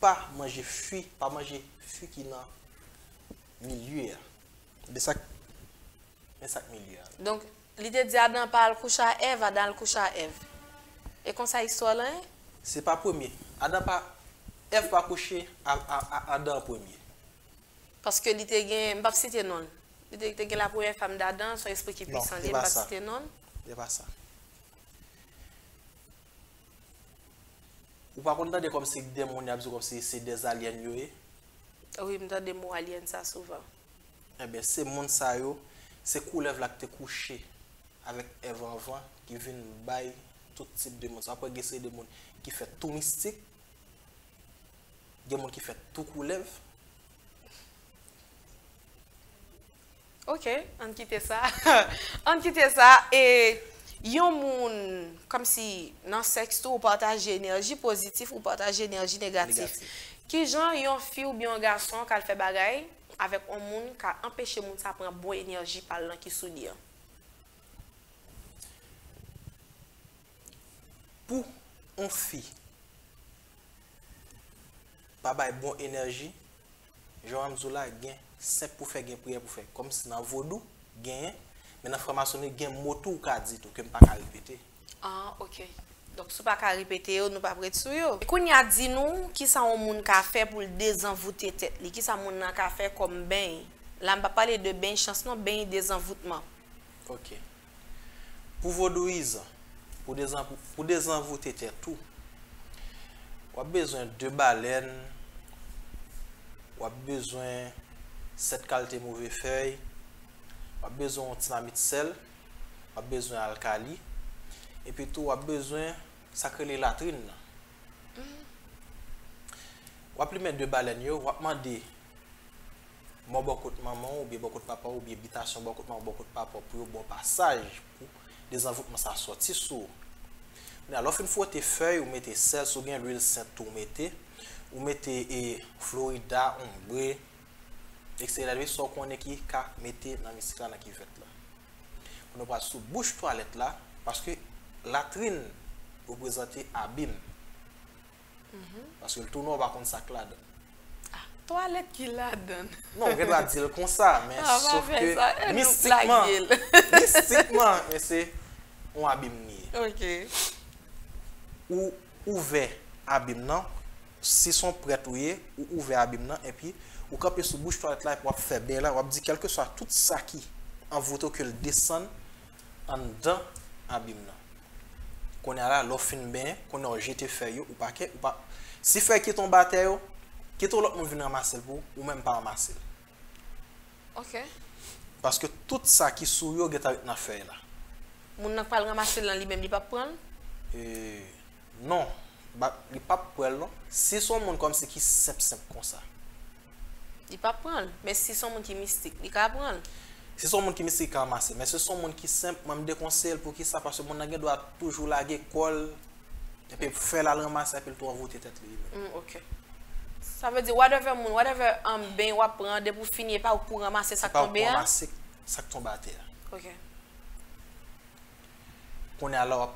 pas manger fui, pas manger fui qui dans milieu de ça mais ça milieu. Donc l'idée dit Adam pas le coucher à Ève, Adam le coucher à Ève. Et comme ça histoire là, c'est pas premier. Adam pas Ève pas coucher à, à, à Adam premier. Parce que l'idée gagne pas citer non. L'idée que la première femme d'Adam, son esprit qui puissant, il n'est pas cité non. Il n'est pas ça. Ou par contre, comme si des moniabs, comme si c'est des aliens. Oui, je des mots aliens ça souvent. Eh bien, ces mondes ça, c'est couleur là que tu es couché avec Ève avant qui vient bailler tout type de monde. Après, il y a des gens qui font tout mystique, des gens qui font tout couleur. Ok, on quitte ça. On quitte ça. Et yon moun, comme si dans le sexe, ou partage énergie positive ou partage énergie négative. Qui gens yon fille ou bien un garçon qui fait bagay avec un moun qui empêche moun sa prendre bonne énergie par l'an qui soudien. Pour une fille, pas bay bonne énergie, Jean Amzoula gagne. C'est pour faire des prières pour faire. Comme si dans Vodou, gain, mais dans la franc-maçonnerie, il y a un mot tout qui a dit que je ne peux pas répéter. Ah, ok. Donc, si je ne peux pas répéter, nous ne pas prêter sur vous. Quand on a dit nous, qui sont les gens qui ont fait pour désenvoûter la tête, qui sont les gens qui ont fait comme bain. Là, on ne va pas parler de bain chance, non, bain désenvoûtement. Ok. Pour Vodouise, pour désenvoûter la tête, on a besoin de baleines, on a besoin. Cette qualité mauvaise feuille, on a besoin de dynamite sel, on a besoin d'alcali, et puis tout, on a besoin de sacrer les latrines. Mm. On a pris mes deux baleines, on a demandé moi beaucoup de maman, ou bien beaucoup de papa, ou bien habitation, beaucoup de maman, beaucoup de papa, pour un bon passage, pour des envoûtements, ça sortit sous. Mais alors, une fois tes feuilles, vous mettez sel, ou bien l'huile sainte, vous mettez, vous mettez Florida, ombre, et cetera. Vous connaissez qui mettez dans le cycle qui fait là. On va sous bouche toilette là, parce que latrine représente abîme. Parce que le tournoi va contre ça là. Toilette qui la donne. Non, on va dire comme ça, mais ah, sauf que ça, mystiquement, mystiquement, c'est un abîme. Ok. Ou ouvert abîme, si son prêtouillé, ou ouvert abîme, et puis, ou quand sous bouche toilette là, pour faire bien là, on va dire quelque soit tout ça qui en voto que le descend en dedans abîme. Qu'on a là, l'offre bien, qu'on a jeté feuille ou paquet, ou pas. Si feuille qui tombe à terre, qui tout l'autre monde vient ramasser pour ou même pas ramasser. OK. Parce que tout ça qui sous yo est avec na feuille là. Moun n'a pas ramasser dans lui même, il pas prendre. Euh non, il pas prendre. Si son monde comme c'est qui simple simple comme ça. Il pas prendre, mais si son monde qui mystique, il pas prendre. Si son monde qui mystique qui ramasser, mais ce sont monde qui simple, même déconseil pour qui ça parce que mon n'a doit toujours laguer colle et puis faire la ramasser puis toi voter tête lui. OK. Ça veut dire, whatever moun, whatever en ben ou prendre pour finir pas pour ramasser ça tomber. Pas ramasser ça tomber à terre. OK. Qu'on est alors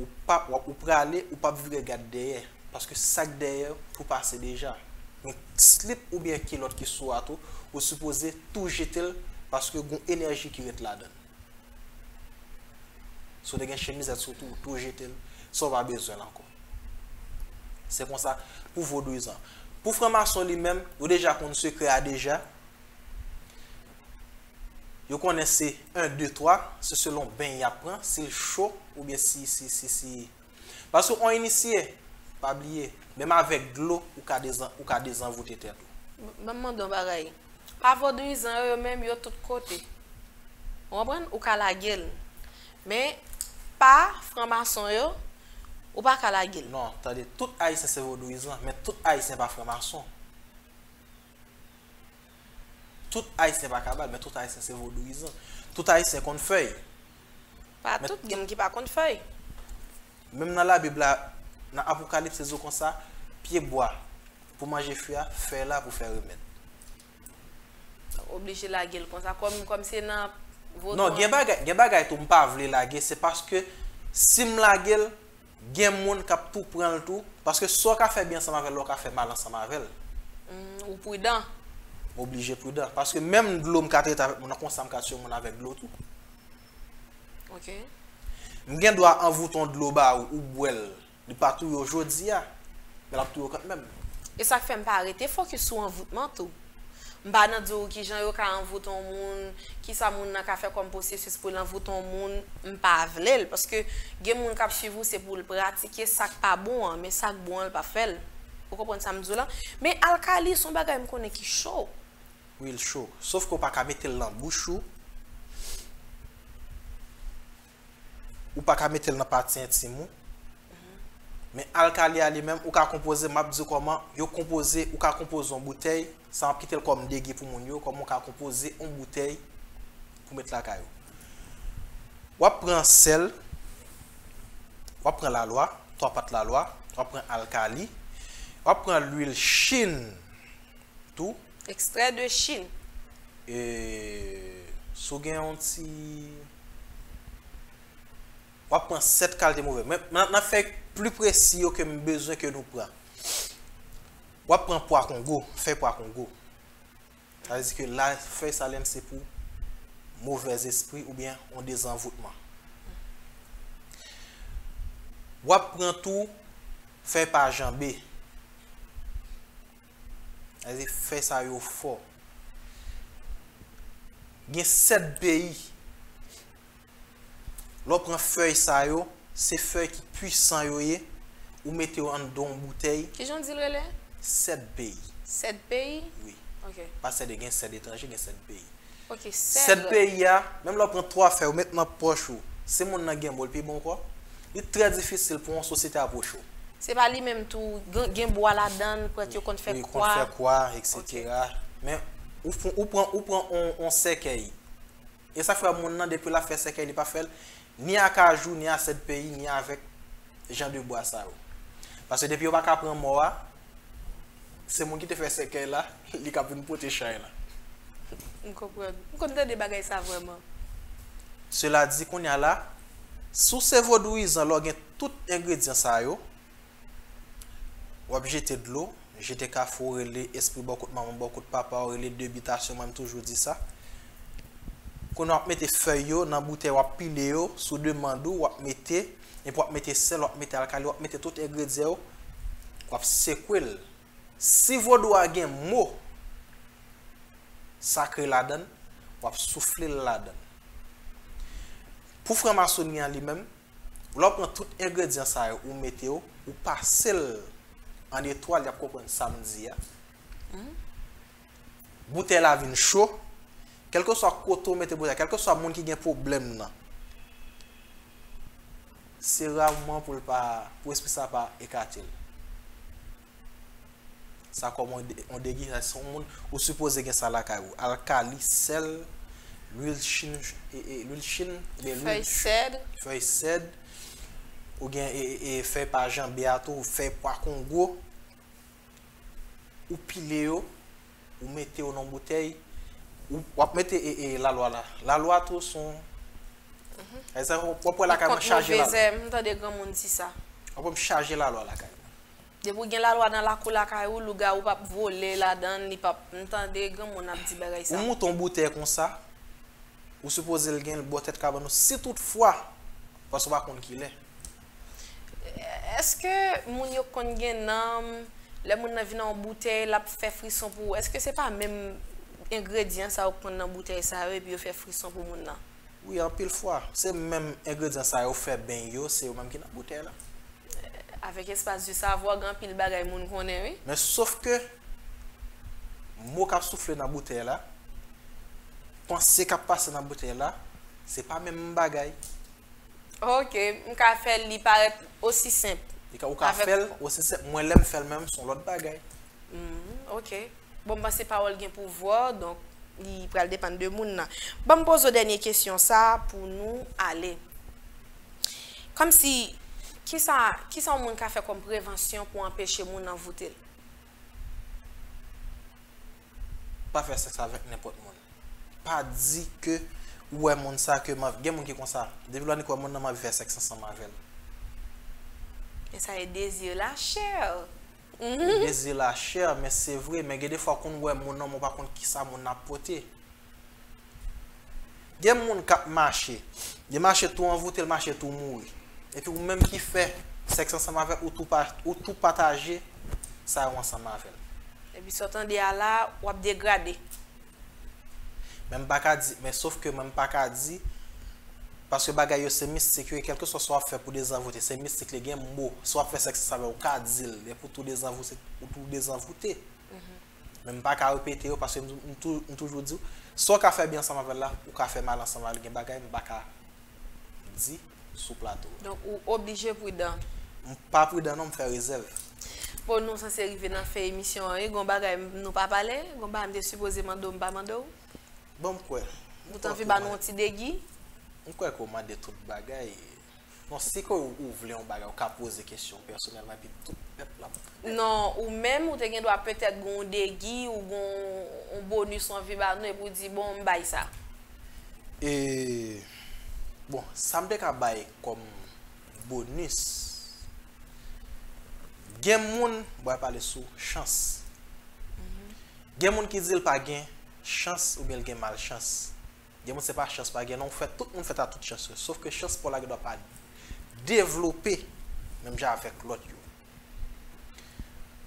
ou pas ou pour aller ou pas vivre regarder derrière parce que sac derrière pour passer déjà. Donc slip ou bien qui l'autre qui soit tout ou supposer tout jeter parce que gon énergie qui reste là-dedans. Sur des chemises surtout tout jeter, ça va besoin encore. C'est comme ça pour vos deux ans. Pour franc-maçon lui-même, vous déjà qu'on se crée déjà. Vous connaissez un, deux, trois, c'est selon ben y apprend, s'il chaud ou bien si, si, si, si. Parce qu'on initie, pas oublier, même avec de l'eau, ou qu'à des ans, ou qu'à des ans, vous êtes tête. Maman, donc, pareil. Avant deux ans, eux-mêmes, ils sont de tous côtés. Vous comprenez? Ou qu'à la gueule. Mais, pas franc-maçon, eux. Ou pas qu'à la gueule. Non, attendez, tout haïtien c'est vaudouisant, mais tout haïtien n'est pas franc-maçon. Tout haïtien n'est pas cabal, mais tout haïtien c'est vaudouisant. Tout haïtien compte feuille. Pas tout game qui pas compte feuille. Même dans la Bible, dans l'Apocalypse, c'est comme ça, pied bois pour manger fruit, faire là pour faire remède. Obligé la gueule comme ça, comme comme c'est dans votre. Non, gen bagay, gen bagay tout m'pa vle la gueule, c'est parce que si me la gueule il y a des gens qui tout prennent tout parce que soit qui fait bien ensemble avec l'autre qui fait mal ensemble avec elle. Ou prudent. Obligé prudent. Parce que même l'homme qui est avec mon consommation avec l'autre. Ok. Je dois envoûter de l'eau ou boire. Il pas tout aujourd'hui, mais la tout quand même. Et ça fait pas arrêter, il faut que soit envoûtement tout. Je ne sais pas qui gens qui envoûtent ton monde, qui ça moun n'a fait comme processus pour l'envoûter ton monde, je ne sais pas parce que les gens qui suivent vous c'est pour le pratiquer ça pas bon mais ça bon le pas faire. Vous comprenez ça me là mais alcali son bagage me connaît qui chaud. Oui, il chaud. Sauf qu'on pas qu'à mettre dans bouche ou pas qu'à mettre dans partie intime. Mais alcali à lui-même ou qu'à composer m'a dit comment, yo composer ou qu'à composer en bouteille. Ça va quitter comme dégué pour mon yo, comme on a composé une bouteille pour mettre la caillou. On prend sel, on prend la loi, trois pattes la loi, on prend alcali, on prend l'huile chine, tout. Extrait de chine. Et si on a un petit. On prend sept cal de mauvais. Maintenant, on fait plus précis que besoin que nous prenons. On prend poids Congo, fait poids Congo. Ça veut dire que la feuille salem c'est pour mauvais esprit ou bien on désenvoûtement. On prend tout, fait par jambé. Ça veut dire fait ça au fort. Il y a sept pays. L'on prend feuille ça yo, c'est feuille qui puissant yo yé, ou mettez en don bouteille. Qui j'en dis le relais? sept pays. sept pays? Oui. Ok. Pas sept étrangers, sept étrangers, sept pays. OK, sept pays là, même là prend trois faire maintenant proche ou c'est mon nan gen bol puis bon quoi. C'est très difficile pour une société à proche. C'est pas lui même tout gen bois la donne quand tu compte faire quoi. Faire quoi et cetera. Okay. Mais ou ou prend ou prend on on sécaille. Et ça fait mon nan depuis la fait sécaille il pas fait ni à Cajou ni à sept pays ni avec Jean de Bois ça. Parce que depuis on va pas prendre moi c'est mon qui te fait sécaille là, il cap une protéger là. On comprend. On comprend des bagages ça vraiment. Cela dit qu'on y a là, sous ces vaudouisants, ils ont tous les ingrédients ça yo. Ou jeter de l'eau, jeter cafou, les esprits beaucoup de maman, beaucoup de papa, les deux habitations, même toujours dit ça. Qu'on a mettre feuilles yo dans bouteille ou pilé yo sous deux mandou ou mettre et pour mettre sel, ou mettre alcool, ou mettre tous les ingrédients ou secouer. Si vaudou a gain mot sacré la donne, ou à souffler la donne. Pour franc-maçonnier lui-même, vous prenez tout ingrédient ça ou mettez ou passez en étoile, vous comprenez samedi. Bouteille la vin chaud, quel que soit coton mettez bouteille, quel que soit monde qui a un problème, c'est rarement pour pas pour esprit ça pas écarter. Ça comme on déguise son monde ou supposé que ça la caillou alcali sel l'huile chine et l'huile chine les feuilles cèdre feuilles cèdre ou bien et, et fait par Jean Béato ou fait par Congo ou pilé ou mettez au dans bouteille ou mettez et, et la loi là la loi tout son elles ont propre la caillou charger là entendez grand monde dit ça on peut charger la loi la caillou. De pour la loi dans la cour la caillou le gars ou pas voler la donne ni pas entendre grand mon a dit bagaille ça. Ou monton bouteille comme ça. Ou supposé le gain le bois tête cabano si toutefois parce qu'on va compte qu'il est. Est-ce que mon yo kon gen nam le moun nan vinn en bouteille la fait frisson pour est-ce que c'est pas même ingrédient ça ou prendre dans bouteille ça et puis fait frisson pour moun nan. Oui, en pile fois, c'est même ingrédient ça ou fait ben yo, c'est ou même qui dans bouteille là. Avec espace du savoir, grand pile bagaille moun connaît oui. Mais sauf que mot qu'a soufflé dans bouteille là, penser qu'a passé dans bouteille là, c'est pas même bagaille. OK, on qu'a fait li paraît aussi simple. Et qu'a fait aussi simple, moi l'aime faire même son l'autre bagaille. Mm, OK. Bon bah c'est parole gain pouvoir donc il va dépendre de moun là. Bon me pose dernière question ça pour nous aller. Comme si qui ça qui ça moun ka fait comme prévention pour empêcher moun nan voter? Pas faire ça avec n'importe monde. Pas dit que ouais moun ça que m'a gen moun qui comme ça. Depuis là ni quoi moun nan m'a faire sexe ensemble avec elle. Et ça est désir la chair. Désir la chair mais c'est vrai mais des fois qu'on ouais moun nan moun pas compte qui ça moun a porté. Gen moun k'ap marcher. Il marche tout en voter, il marche tout mourir. Et puis, vous-même qui fait sexe ensemble avec ou tout, ou tout partager, ça va ensemble avec. Et puis, sortant de là, vous avez dégradé. Même pas dit, mais sauf que même pas dit, parce que bagaille c'est mystique, et quelque chose soit fait pour désenvoûter, c'est mystique, les gens mot, soit fait sexe ensemble avec ou et pour tout désenvoûter. Mm -hmm. Même pas répéter, parce que on toujours dit, soit qu'on fait bien ensemble avec là, ou qu'on fait mal ensemble avec les bagaille, même pas dit. Sous plateau. Donc, ou obligé prudent. Pas prudent, non, faire réserve. Bon, nous, ça s'est arrivé dans fait émission. Gomba, nous pas parler. Gomba, nous supposément de pas mando. Bon, quoi? Vous t'en faites pas non petit dégui? On quoi commander tout bagaille? Non, si quoi vous voulez un bagaille, vous poser question personnellement puis tout peuple là. Non, ou même ou te gen doit peut-être gon dégui ou gon un bonus en vie ba nous et pour dire bon, on baille ça. Et bon, ça me décabaye comme bonus. Gen moun, on va parler sous chance. Gen moun qui dit pas gen chance ou bien gen malchance. Gen moun c'est pas chance pas gen, on fait tout le monde fait à toute chance sauf que chance pour la doit pas développer même j'ai avec l'autre yo.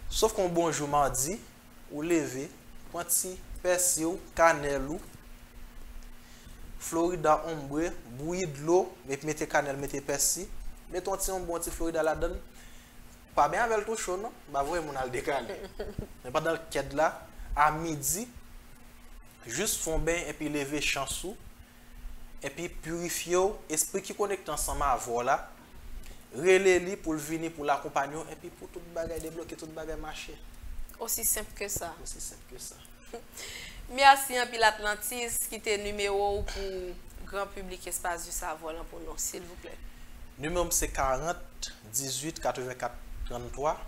Sauf qu'on bonjour mardi ou lever, pointi, persil, cannelle ou Florida ombre, bouillie de l'eau, mais mettez cannelle, mettez persil, mettez un petit bon petit Florida la donne. Pas bien avec tout chaud non, bah vous mon al décalé. Mais pas dans le cadre là, à midi, juste font bain et puis lever chansou et puis purifier esprit qui connecte ensemble à voilà relé li pour venir pour l'accompagner et puis pour toute bagaille débloquer toute bagaille marcher. Aussi simple que ça. Aussi simple que ça. Merci en pile Atlantis qui était numéro pour grand public espace du savoir pour nous s'il vous plaît. Numéro c'est quarante dix-huit quatre-vingt-quatre trente-trois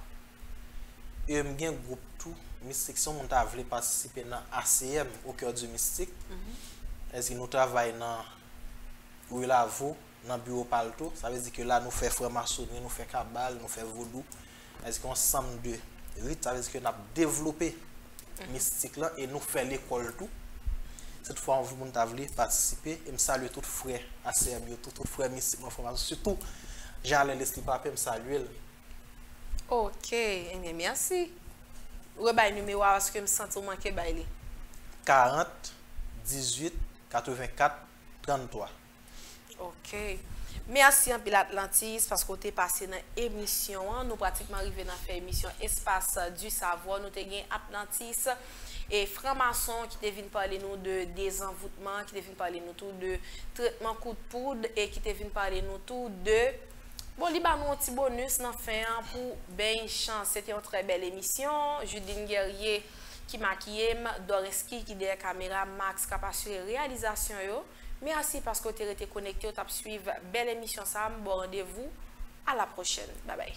et me gain groupe tout mystique son on t'a voulu participer dans A C M au cœur du mystique. Est-ce que nous travaillons dans où la vous dans bureau palto, ça veut dire que là nous fait franc-maçonnerie, nous fait cabale, nous fait vaudou. Est-ce qu'on ensemble de rite, ça veut dire que nous avons développé mystique là et nous fait l'école tout. Cette fois on vous monte voulu participer et me salue tout frère A C M, tout tout frère mystique en formation surtout j'allais laisser papa me saluer. OK, merci. Ouais bah numéro parce que me sens manquer bah il quarante dix-huit quatre-vingt-quatre trente-trois. OK. Merci en pile Atlantis parce qu'on t'est passé dans émission, nous pratiquement arrivé dans faire émission Espace du savoir, nous t'ai gain Atlantis et franc-maçon qui devine parler nous de désenvoûtement, qui devine parler nous tout de traitement coup de poudre et qui devine parler nous tout de bon, il y a un petit bonus dans fin pour Ben Chance. C'était une très belle émission. Judine Guerrier qui maquille, Doreski qui derrière caméra, Max qui a assuré la réalisation. Merci parce que vous avez été connecté, vous avez suivi belle émission. Bon rendez-vous. À la prochaine. Bye bye.